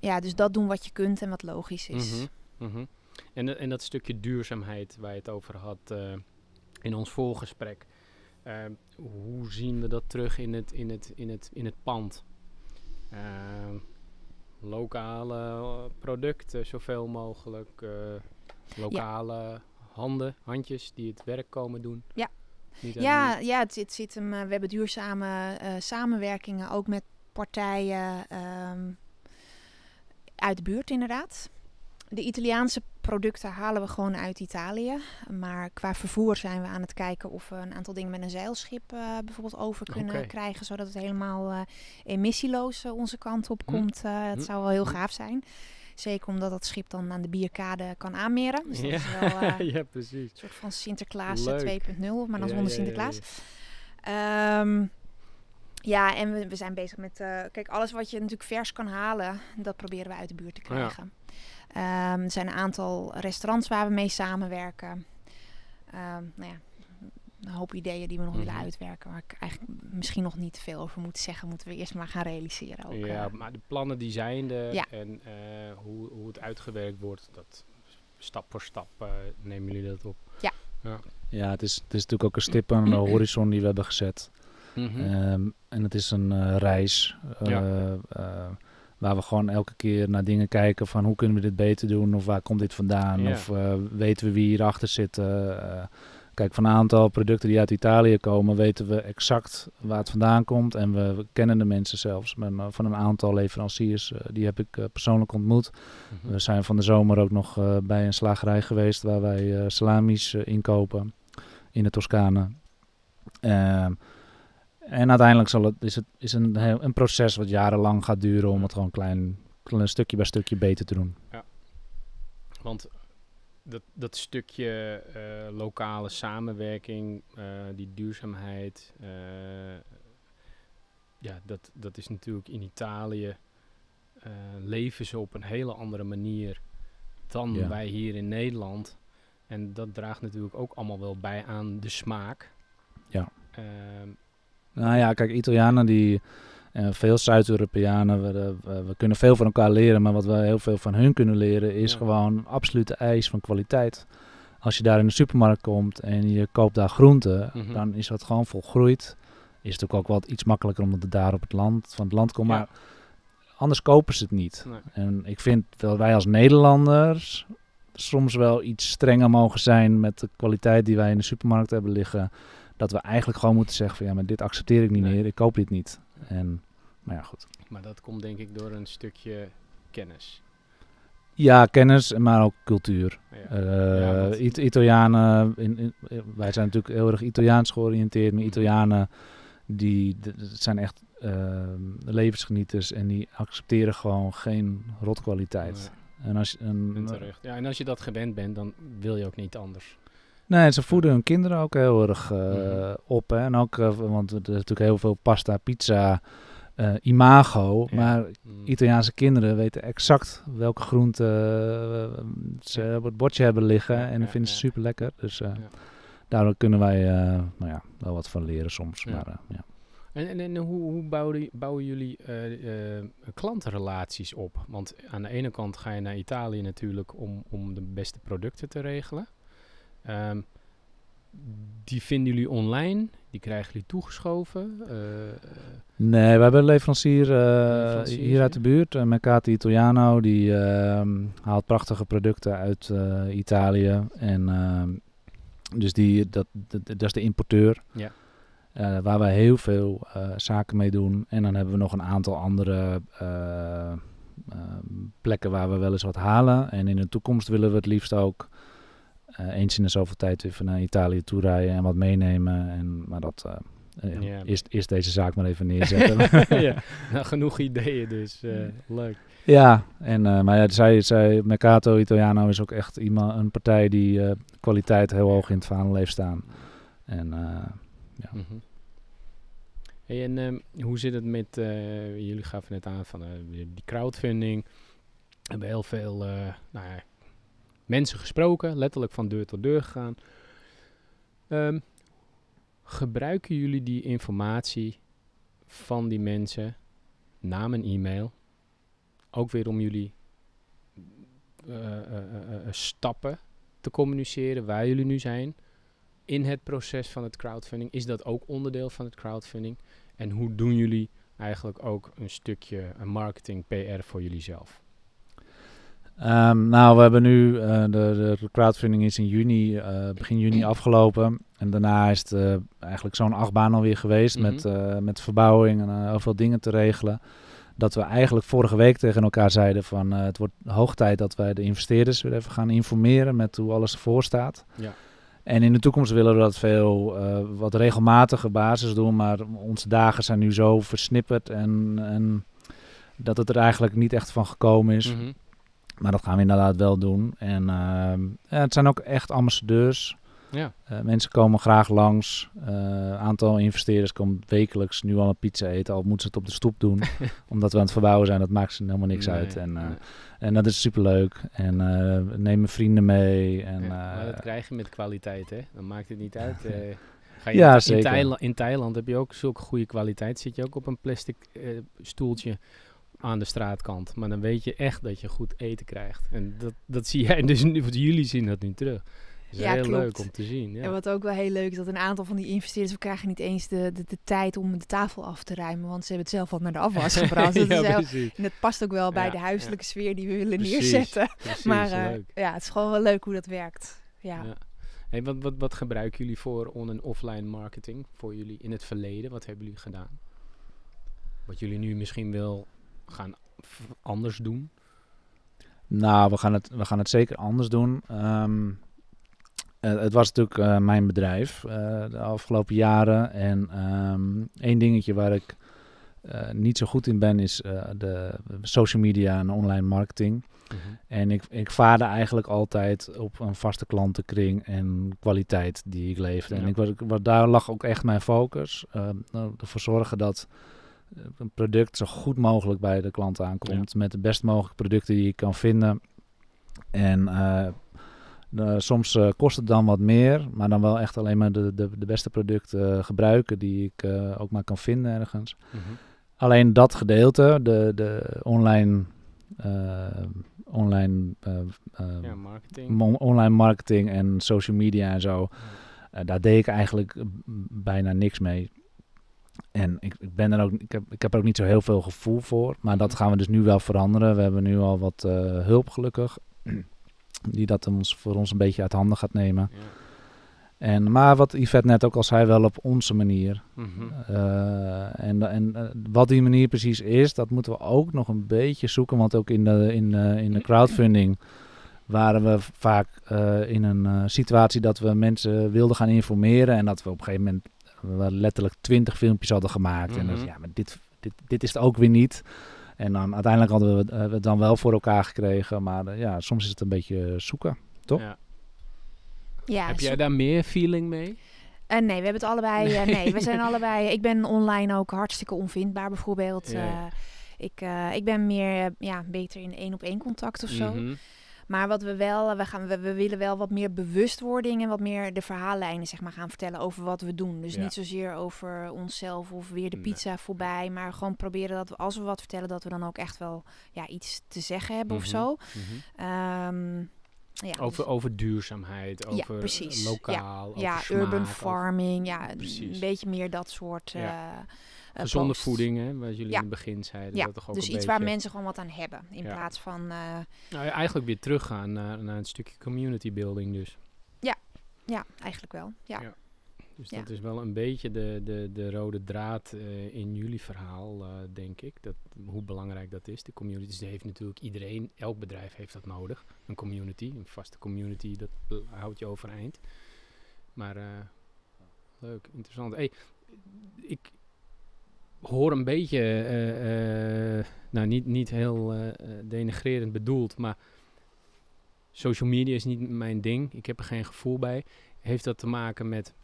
Ja, dus dat doen wat je kunt en wat logisch is. Mm-hmm. Mm-hmm. En dat stukje duurzaamheid waar je het over had in ons voorgesprek. Hoe zien we dat terug in het pand? Lokale producten, zoveel mogelijk. Lokale handjes die het werk komen doen. Ja, ja het zit hem. We hebben duurzame samenwerkingen ook met partijen uit de buurt, inderdaad. De Italiaanse producten halen we gewoon uit Italië. Maar qua vervoer zijn we aan het kijken of we een aantal dingen met een zeilschip bijvoorbeeld over kunnen krijgen. Zodat het helemaal emissieloos onze kant op komt. Het zou wel heel gaaf zijn. Zeker omdat dat schip dan aan de Bierkade kan aanmeren. Dus dat is wel ja, precies. Een soort van Sinterklaas 2.0, maar dan zonder Sinterklaas. Ja. Ja, en we zijn bezig met... kijk, alles wat je natuurlijk vers kan halen, dat proberen we uit de buurt te krijgen. Ja. Er zijn een aantal restaurants waar we mee samenwerken. Nou ja, een hoop ideeën die we nog willen uitwerken, waar ik eigenlijk misschien nog niet veel over moet zeggen. Moeten we eerst maar gaan realiseren. Ook, ja, maar de plannen die zijn er en hoe het uitgewerkt wordt, dat stap voor stap nemen jullie dat op. Ja, ja het is natuurlijk ook een stip aan de horizon die we hebben gezet. Mm-hmm. En het is een reis waar we gewoon elke keer naar dingen kijken van hoe kunnen we dit beter doen of waar komt dit vandaan of weten we wie hierachter zit. Kijk, van een aantal producten die uit Italië komen weten we exact waar het vandaan komt en we kennen de mensen zelfs. Van een aantal leveranciers, die heb ik persoonlijk ontmoet. Mm-hmm. We zijn van de zomer ook nog bij een slagerij geweest waar wij salamis inkopen in de Toscane. En uiteindelijk is het een proces wat jarenlang gaat duren om het gewoon klein stukje bij stukje beter te doen. Ja. Want dat stukje lokale samenwerking, die duurzaamheid, ja, dat is natuurlijk in Italië, leven ze op een hele andere manier dan wij hier in Nederland. En dat draagt natuurlijk ook allemaal wel bij aan de smaak. Ja. Nou ja, kijk, Italianen die, veel Zuid-Europeanen, we kunnen veel van elkaar leren. Maar wat we heel veel van hun kunnen leren is gewoon absolute eis van kwaliteit. Als je daar in de supermarkt komt en je koopt daar groenten, dan is dat gewoon volgroeid. Is natuurlijk ook wel iets makkelijker omdat het daar op het land, van het land komt. Maar anders kopen ze het niet. Nee. En ik vind dat wij als Nederlanders soms wel iets strenger mogen zijn met de kwaliteit die wij in de supermarkt hebben liggen. Dat we eigenlijk gewoon moeten zeggen van ja, maar dit accepteer ik niet meer, ik koop dit niet. En, maar ja, goed. Maar dat komt denk ik door een stukje kennis. Ja, kennis, maar ook cultuur. Ja. Italianen, wij zijn natuurlijk heel erg Italiaans georiënteerd, maar Italianen die zijn echt levensgenieters en die accepteren gewoon geen rotkwaliteit. Nee. En, en als je dat gewend bent, dan wil je ook niet anders. Nee, ze voeden hun kinderen ook heel erg op. Hè? En ook, want er is natuurlijk heel veel pasta, pizza, imago. Ja. Maar Italiaanse kinderen weten exact welke groenten ze op het bordje hebben liggen. En dat vinden ze super lekker. Dus daardoor kunnen wij wel wat van leren soms. Ja. Maar, ja. En hoe bouwen jullie klantenrelaties op? Want aan de ene kant ga je naar Italië natuurlijk om de beste producten te regelen. Die vinden jullie online? Die krijgen jullie toegeschoven? Nee, we hebben een leverancier hier uit de buurt. Mercato Italiano. Die haalt prachtige producten uit Italië. En dus dat is de importeur. Ja. Waar we heel veel zaken mee doen. En dan hebben we nog een aantal andere plekken waar we wel eens wat halen. En in de toekomst willen we het liefst ook eens in de zoveel tijd even naar Italië toe rijden en wat meenemen. Maar dat is deze zaak maar even neerzetten. Ja, nou, genoeg ideeën dus. Leuk. Ja, Mercato Italiano is ook echt een partij die kwaliteit heel hoog in het vaandel heeft staan. En ja. Mm-hmm. Hey, en hoe zit het met, jullie gaven net aan van die crowdfunding. We hebben heel veel mensen gesproken, letterlijk van deur tot deur gegaan. Gebruiken jullie die informatie van die mensen, naam en e-mail, ook weer om jullie stappen te communiceren waar jullie nu zijn in het proces van het crowdfunding? Is dat ook onderdeel van het crowdfunding? En hoe doen jullie eigenlijk ook een stukje marketing, PR voor jullie zelf? We hebben nu de crowdfunding is in juni, begin juni afgelopen. En daarna is het eigenlijk zo'n achtbaan alweer geweest met verbouwing en heel veel dingen te regelen. Dat we eigenlijk vorige week tegen elkaar zeiden van het wordt hoog tijd dat wij de investeerders weer even gaan informeren met hoe alles ervoor staat. Ja. En in de toekomst willen we dat veel wat regelmatiger basis doen. Maar onze dagen zijn nu zo versnipperd en dat het er eigenlijk niet echt van gekomen is. Mm-hmm. Maar dat gaan we inderdaad wel doen. En het zijn ook echt ambassadeurs. Ja. Mensen komen graag langs. Een aantal investeerders komt wekelijks nu al een pizza eten. Al moeten ze het op de stoep doen. Omdat we aan het verbouwen zijn. Dat maakt ze helemaal niks uit. En dat is superleuk. En nemen vrienden mee. En, maar dat krijg je met kwaliteit, hè? Dan maakt het niet uit. Ga je zeker. In Thailand heb je ook zulke goede kwaliteit. Zit je ook op een plastic stoeltje aan de straatkant, maar dan weet je echt dat je goed eten krijgt. En dat zie jij dus nu, want jullie zien dat nu terug. Dat is heel klopt. Leuk om te zien. Ja. En wat ook wel heel leuk is, dat een aantal van die investeerders, we krijgen niet eens de tijd om de tafel af te ruimen, want ze hebben het zelf al naar de afwas gebracht. En dat past ook wel bij de huiselijke sfeer die we willen neerzetten. Precies, maar het is gewoon wel leuk hoe dat werkt. Ja. Ja. Hey, wat gebruiken jullie voor on- en offline marketing voor jullie in het verleden? Wat hebben jullie gedaan? Wat jullie nu misschien wel gaan anders doen? Nou, we gaan het zeker anders doen. Het was natuurlijk mijn bedrijf de afgelopen jaren. En één dingetje waar ik niet zo goed in ben is de social media en online marketing. Mm-hmm. En ik vaarde eigenlijk altijd op een vaste klantenkring en kwaliteit die ik leefde. Ja. En daar lag ook echt mijn focus. Ervoor zorgen dat een product zo goed mogelijk bij de klant aankomt. Ja. Met de best mogelijke producten die je kan vinden. En soms kost het dan wat meer. Maar dan wel echt alleen maar de beste producten gebruiken. Die ik ook maar kan vinden ergens. Mm-hmm. Alleen dat gedeelte. De online marketing en social media en zo. Ja. Daar deed ik eigenlijk bijna niks mee. En ik heb er ook niet zo heel veel gevoel voor. Maar dat gaan we dus nu wel veranderen. We hebben nu al wat hulp gelukkig. Die dat voor ons een beetje uit handen gaat nemen. Ja. Maar wat Yvette net ook al zei, wel op onze manier. Mm-hmm. Wat die manier precies is, dat moeten we ook nog een beetje zoeken. Want ook in de crowdfunding waren we vaak in een situatie dat we mensen wilden gaan informeren. En dat we op een gegeven moment we letterlijk 20 filmpjes hadden gemaakt. Mm-hmm. En dat, maar dit dit is het ook weer niet. En dan uiteindelijk hadden we het dan wel voor elkaar gekregen. Maar ja, soms is het een beetje zoeken, toch? Ja. Ja, heb jij daar meer feeling mee? Nee, we hebben het allebei. Nee, we zijn allebei. Ik ben online ook hartstikke onvindbaar, bijvoorbeeld. Ja. Ik ben meer beter in 1-op-1 contact of zo. Mm-hmm. Maar wat we wel, we willen wel wat meer bewustwording en wat meer de verhaallijnen zeg maar gaan vertellen over wat we doen. Dus niet zozeer over onszelf of weer de pizza voorbij, maar gewoon proberen dat we, als we wat vertellen, dat we dan ook echt wel iets te zeggen hebben of zo. Mm-hmm. Over duurzaamheid, over lokaal, over smaak, urban farming, een beetje meer dat soort. Gezonde voeding, hè, wat jullie in het begin zeiden. Ja, dat toch ook dus een iets beetje... waar mensen gewoon wat aan hebben. In plaats van... eigenlijk weer teruggaan naar een stukje community building dus. Ja, eigenlijk wel. Ja. Dus dat is wel een beetje de rode draad in jullie verhaal, denk ik. Hoe belangrijk dat is. De community heeft natuurlijk iedereen, elk bedrijf heeft dat nodig. Een community, een vaste community, dat houdt je overeind. Maar leuk, interessant. Hey, ik hoor een beetje, niet heel denigrerend bedoeld, maar social media is niet mijn ding. Ik heb er geen gevoel bij. Heeft dat te maken met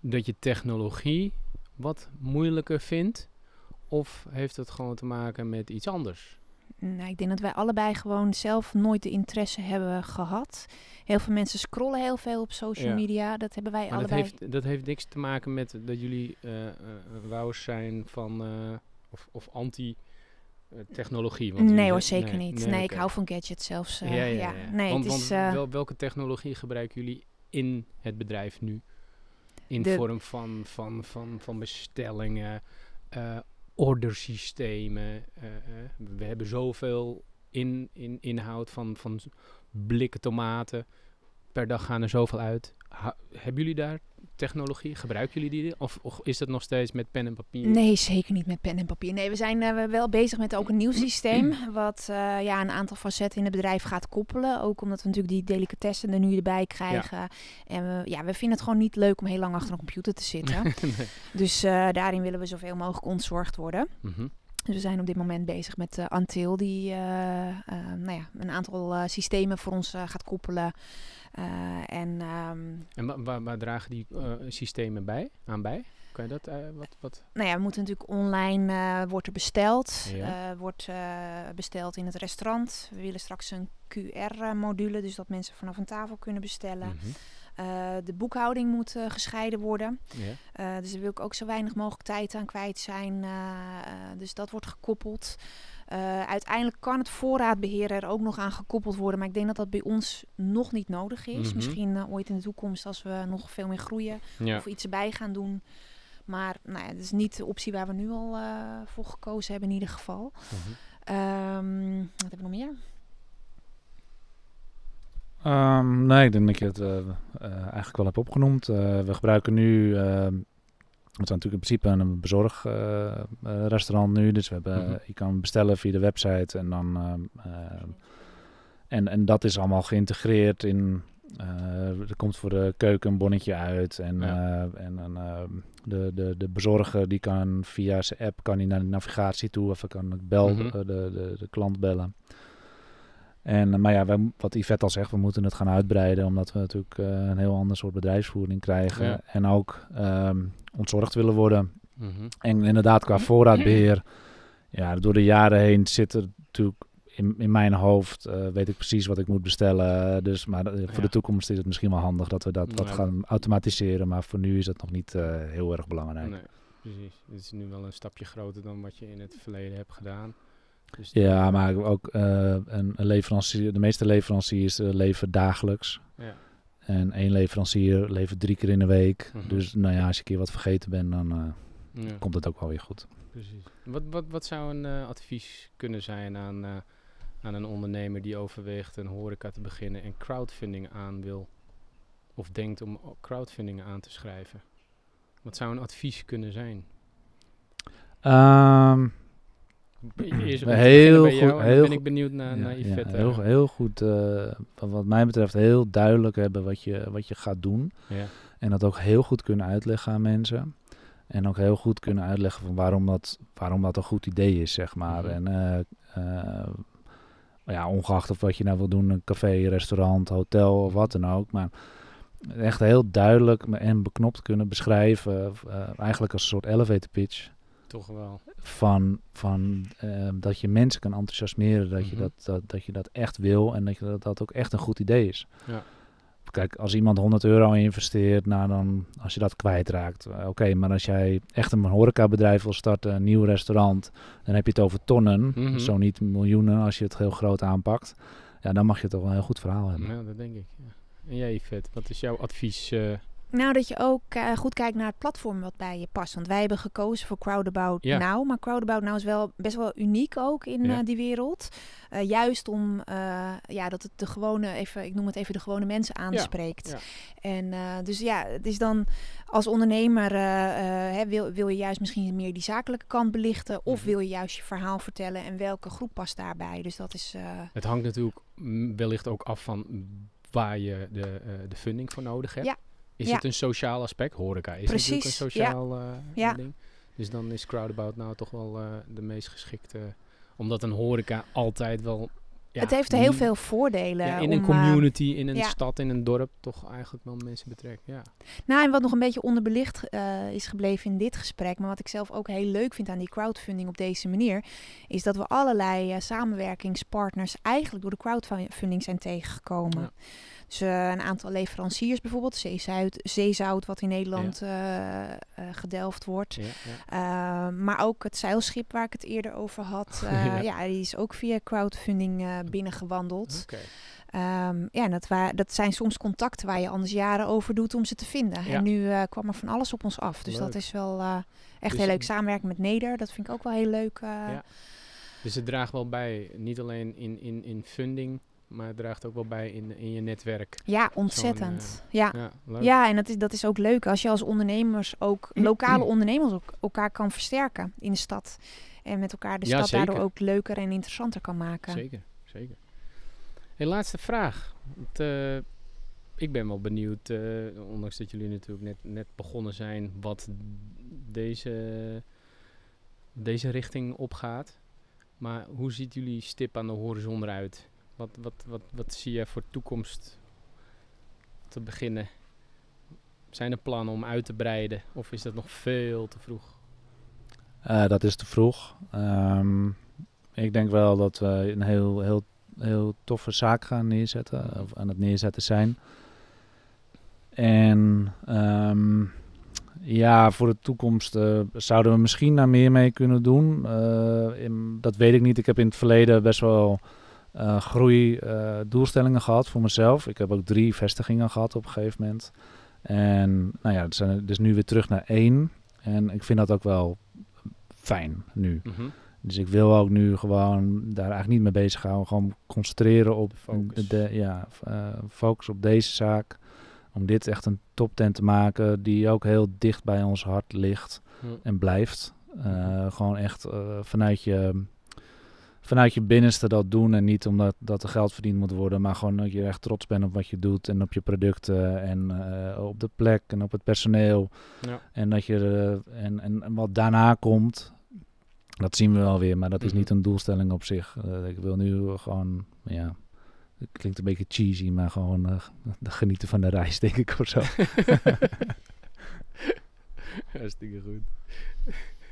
dat je technologie wat moeilijker vindt? Of heeft dat gewoon te maken met iets anders? Nou, ik denk dat wij allebei gewoon zelf nooit de interesse hebben gehad. Heel veel mensen scrollen heel veel op social media. Dat hebben wij maar allebei. Dat heeft niks te maken met dat jullie wauws zijn van of anti-technologie. Nee hoor, zeker niet. Nee, ik hou van gadgets zelfs. Nee, welke technologie gebruiken jullie in het bedrijf nu? In vorm van bestellingen, ordersystemen. We hebben zoveel inhoud van blikken tomaten. Per dag gaan er zoveel uit. Hebben jullie daar technologie? Gebruiken jullie die? Of is dat nog steeds met pen en papier? Nee, zeker niet met pen en papier. Nee, we zijn wel bezig met ook een nieuw systeem. Wat een aantal facetten in het bedrijf gaat koppelen. Ook omdat we natuurlijk die delicatessen er nu erbij krijgen. Ja. En we vinden het gewoon niet leuk om heel lang achter een computer te zitten. Nee. Dus daarin willen we zoveel mogelijk ontzorgd worden. Mm-hmm. Dus we zijn op dit moment bezig met Antil, die een aantal systemen voor ons gaat koppelen. En waar dragen die systemen aan bij? Kan je dat wat? Nou ja, we moeten natuurlijk online wordt er besteld. Ja. Wordt besteld in het restaurant. We willen straks een QR-module, dus dat mensen vanaf een tafel kunnen bestellen. Mm-hmm. De boekhouding moet gescheiden worden. Yeah. Dus daar wil ik ook zo weinig mogelijk tijd aan kwijt zijn. Dus dat wordt gekoppeld. Uiteindelijk kan het voorraadbeheer er ook nog aan gekoppeld worden. Maar ik denk dat dat bij ons nog niet nodig is. Mm-hmm. Misschien ooit in de toekomst als we nog veel meer groeien. Ja. Of iets erbij gaan doen. Maar dat is niet de optie waar we nu al voor gekozen hebben in ieder geval. Mm-hmm. Wat heb ik nog meer? Nee, ik denk dat ik het eigenlijk wel heb opgenoemd. We gebruiken nu... we zijn natuurlijk in principe een bezorgrestaurant nu. Dus we hebben, je kan bestellen via de website. En dan en dat is allemaal geïntegreerd in... er komt voor de keuken een bonnetje uit. En, de bezorger die kan via zijn app naar de navigatie toe. Of kan bellen, de klant bellen. En, maar ja, wat Yvette al zegt, we moeten het gaan uitbreiden. Omdat we natuurlijk een heel ander soort bedrijfsvoering krijgen. Ja. En ook ontzorgd willen worden. Mm-hmm. En inderdaad, qua voorraadbeheer. Ja, door de jaren heen zit er natuurlijk in mijn hoofd... weet ik precies wat ik moet bestellen. Dus, maar voor de toekomst is het misschien wel handig dat we dat wat gaan automatiseren. Maar voor nu is dat nog niet heel erg belangrijk. Nee, precies. Het is nu wel een stapje groter dan wat je in het verleden hebt gedaan. Dus ja, maar ook een leverancier, de meeste leveranciers leveren dagelijks. Ja. En één leverancier levert 3 keer in de week. Uh-huh. Dus als je een keer wat vergeten bent, dan komt het ook wel weer goed. Precies. Wat zou een advies kunnen zijn aan een ondernemer die overweegt een horeca te beginnen en crowdfunding aan wil? Of denkt om crowdfunding aan te schrijven? Wat zou een advies kunnen zijn? Ik ben benieuwd naar Yvette. Ja, heel goed, wat mij betreft heel duidelijk hebben wat je gaat doen. Ja. En dat ook heel goed kunnen uitleggen aan mensen. En ook heel goed kunnen uitleggen van waarom dat een goed idee is, zeg maar. En ja, ongeacht of wat je nou wil doen, een café, restaurant, hotel of wat dan ook. Maar echt heel duidelijk en beknopt kunnen beschrijven, eigenlijk als een soort elevator pitch. Toch wel. Van dat je mensen kan enthousiasmeren, dat, je dat je dat echt wil en dat je dat ook echt een goed idee is. Ja. Kijk, als iemand €100 investeert, nou dan, als je dat kwijtraakt, oké, maar als jij echt een horecabedrijf wil starten, een nieuw restaurant, dan heb je het over tonnen, zo niet miljoenen als je het heel groot aanpakt. Ja, dan mag je toch wel een heel goed verhaal hebben. Ja, dat denk ik. Ja. En jij, Yvette, wat is jouw advies? Nou, dat je ook goed kijkt naar het platform wat bij je past. Want wij hebben gekozen voor Crowdabout Now. Maar Crowdabout Now is wel best wel uniek ook in die wereld. Juist om dat het de gewone, de gewone mensen aanspreekt. Ja. En dus ja, het is dan als ondernemer wil je juist misschien meer die zakelijke kant belichten. Of wil je juist je verhaal vertellen en welke groep past daarbij. Dus dat is... Het hangt natuurlijk wellicht ook af van waar je de funding voor nodig hebt. Ja. Is het een sociaal aspect? Horeca is natuurlijk een sociaal ding. Dus dan is Crowdabout nou toch wel de meest geschikte. Omdat een horeca altijd wel... Ja, het heeft heel veel voordelen. Ja, in een community, in een stad, in een dorp toch eigenlijk wel mensen betrekt. Ja. Nou, en wat nog een beetje onderbelicht is gebleven in dit gesprek, maar wat ik zelf ook heel leuk vind aan die crowdfunding op deze manier, is dat we allerlei samenwerkingspartners eigenlijk door de crowdfunding zijn tegengekomen. Ja. Dus een aantal leveranciers bijvoorbeeld, zeezout wat in Nederland gedelft wordt. Ja, ja. Maar ook het zeilschip waar ik het eerder over had, die is ook via crowdfunding binnengewandeld. Okay. Ja, dat zijn soms contacten waar je anders jaren over doet om ze te vinden. Ja. En nu kwam er van alles op ons af. Dus leuk. Dat is wel echt dus heel leuk. Samenwerken met Neder, dat vind ik ook wel heel leuk. Ja. Dus het draagt wel bij, niet alleen in funding... Maar het draagt ook wel bij in je netwerk. Ja, ontzettend. En dat is ook leuk als je als ondernemers ook, lokale ondernemers ook, elkaar kan versterken in de stad. En met elkaar de stad daardoor ook leuker en interessanter kan maken. Zeker, zeker. Hey, laatste vraag. Want, ik ben wel benieuwd, ondanks dat jullie natuurlijk net begonnen zijn, wat deze richting opgaat. Maar hoe ziet jullie stip aan de horizon eruit? Wat zie je voor toekomst te beginnen? Zijn er plannen om uit te breiden? Of is dat nog veel te vroeg? Dat is te vroeg. Ik denk wel dat we een heel, heel, heel toffe zaak gaan neerzetten. Of aan het neerzetten zijn. En voor de toekomst zouden we misschien daar meer mee kunnen doen. Dat weet ik niet. Ik heb in het verleden best wel... groeidoelstellingen gehad voor mezelf. Ik heb ook 3 vestigingen gehad op een gegeven moment. En nou ja, het zijn dus nu weer terug naar 1. En ik vind dat ook wel fijn nu. Dus ik wil ook nu gewoon daar eigenlijk niet mee bezig houden. Gewoon concentreren op focus. Focus op deze zaak. Om dit echt een toptent te maken die ook heel dicht bij ons hart ligt en blijft. Gewoon echt vanuit je binnenste dat doen en niet omdat dat er geld verdiend moet worden, maar gewoon dat je echt trots bent op wat je doet en op je producten en op de plek en op het personeel. Ja. En dat je en wat daarna komt, dat zien we wel weer, maar dat is niet een doelstelling op zich. Ik wil nu gewoon, het klinkt een beetje cheesy, maar gewoon genieten van de reis, denk ik, of zo. Hartstikke goed.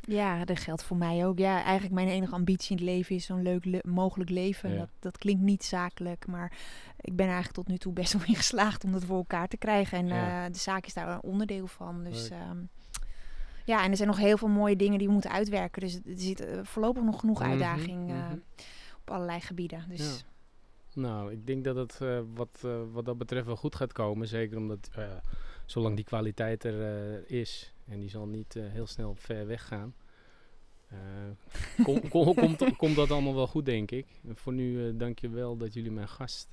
Ja, dat geldt voor mij ook. Ja, eigenlijk mijn enige ambitie in het leven is zo'n leuk mogelijk leven. Ja. Dat klinkt niet zakelijk, maar ik ben er eigenlijk tot nu toe best wel in geslaagd om dat voor elkaar te krijgen. En de zaak is daar een onderdeel van. Dus en er zijn nog heel veel mooie dingen die we moeten uitwerken. Dus er zit voorlopig nog genoeg uitdaging op allerlei gebieden. Dus. Ja. Nou, ik denk dat het wat dat betreft wel goed gaat komen. Zeker omdat zolang die kwaliteit er is... En die zal niet heel snel ver weg gaan. Komt dat allemaal wel goed, denk ik. En voor nu dank je wel dat jullie mijn gast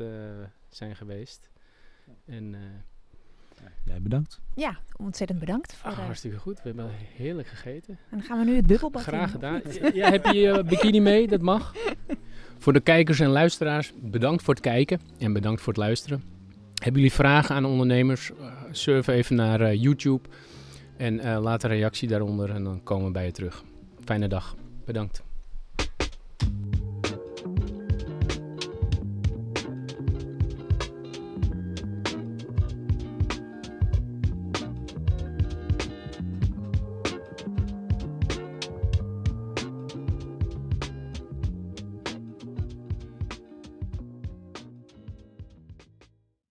zijn geweest. En, jij bedankt. Ja, ontzettend bedankt. Voor hartstikke goed. We hebben heerlijk gegeten. En dan gaan we nu het bubbelbad in. Graag gedaan. Ja, heb je bikini mee? Dat mag. Voor de kijkers en luisteraars, bedankt voor het kijken en bedankt voor het luisteren. Hebben jullie vragen aan ondernemers? Surf even naar YouTube. En laat een reactie daaronder en dan komen we bij je terug. Fijne dag. Bedankt.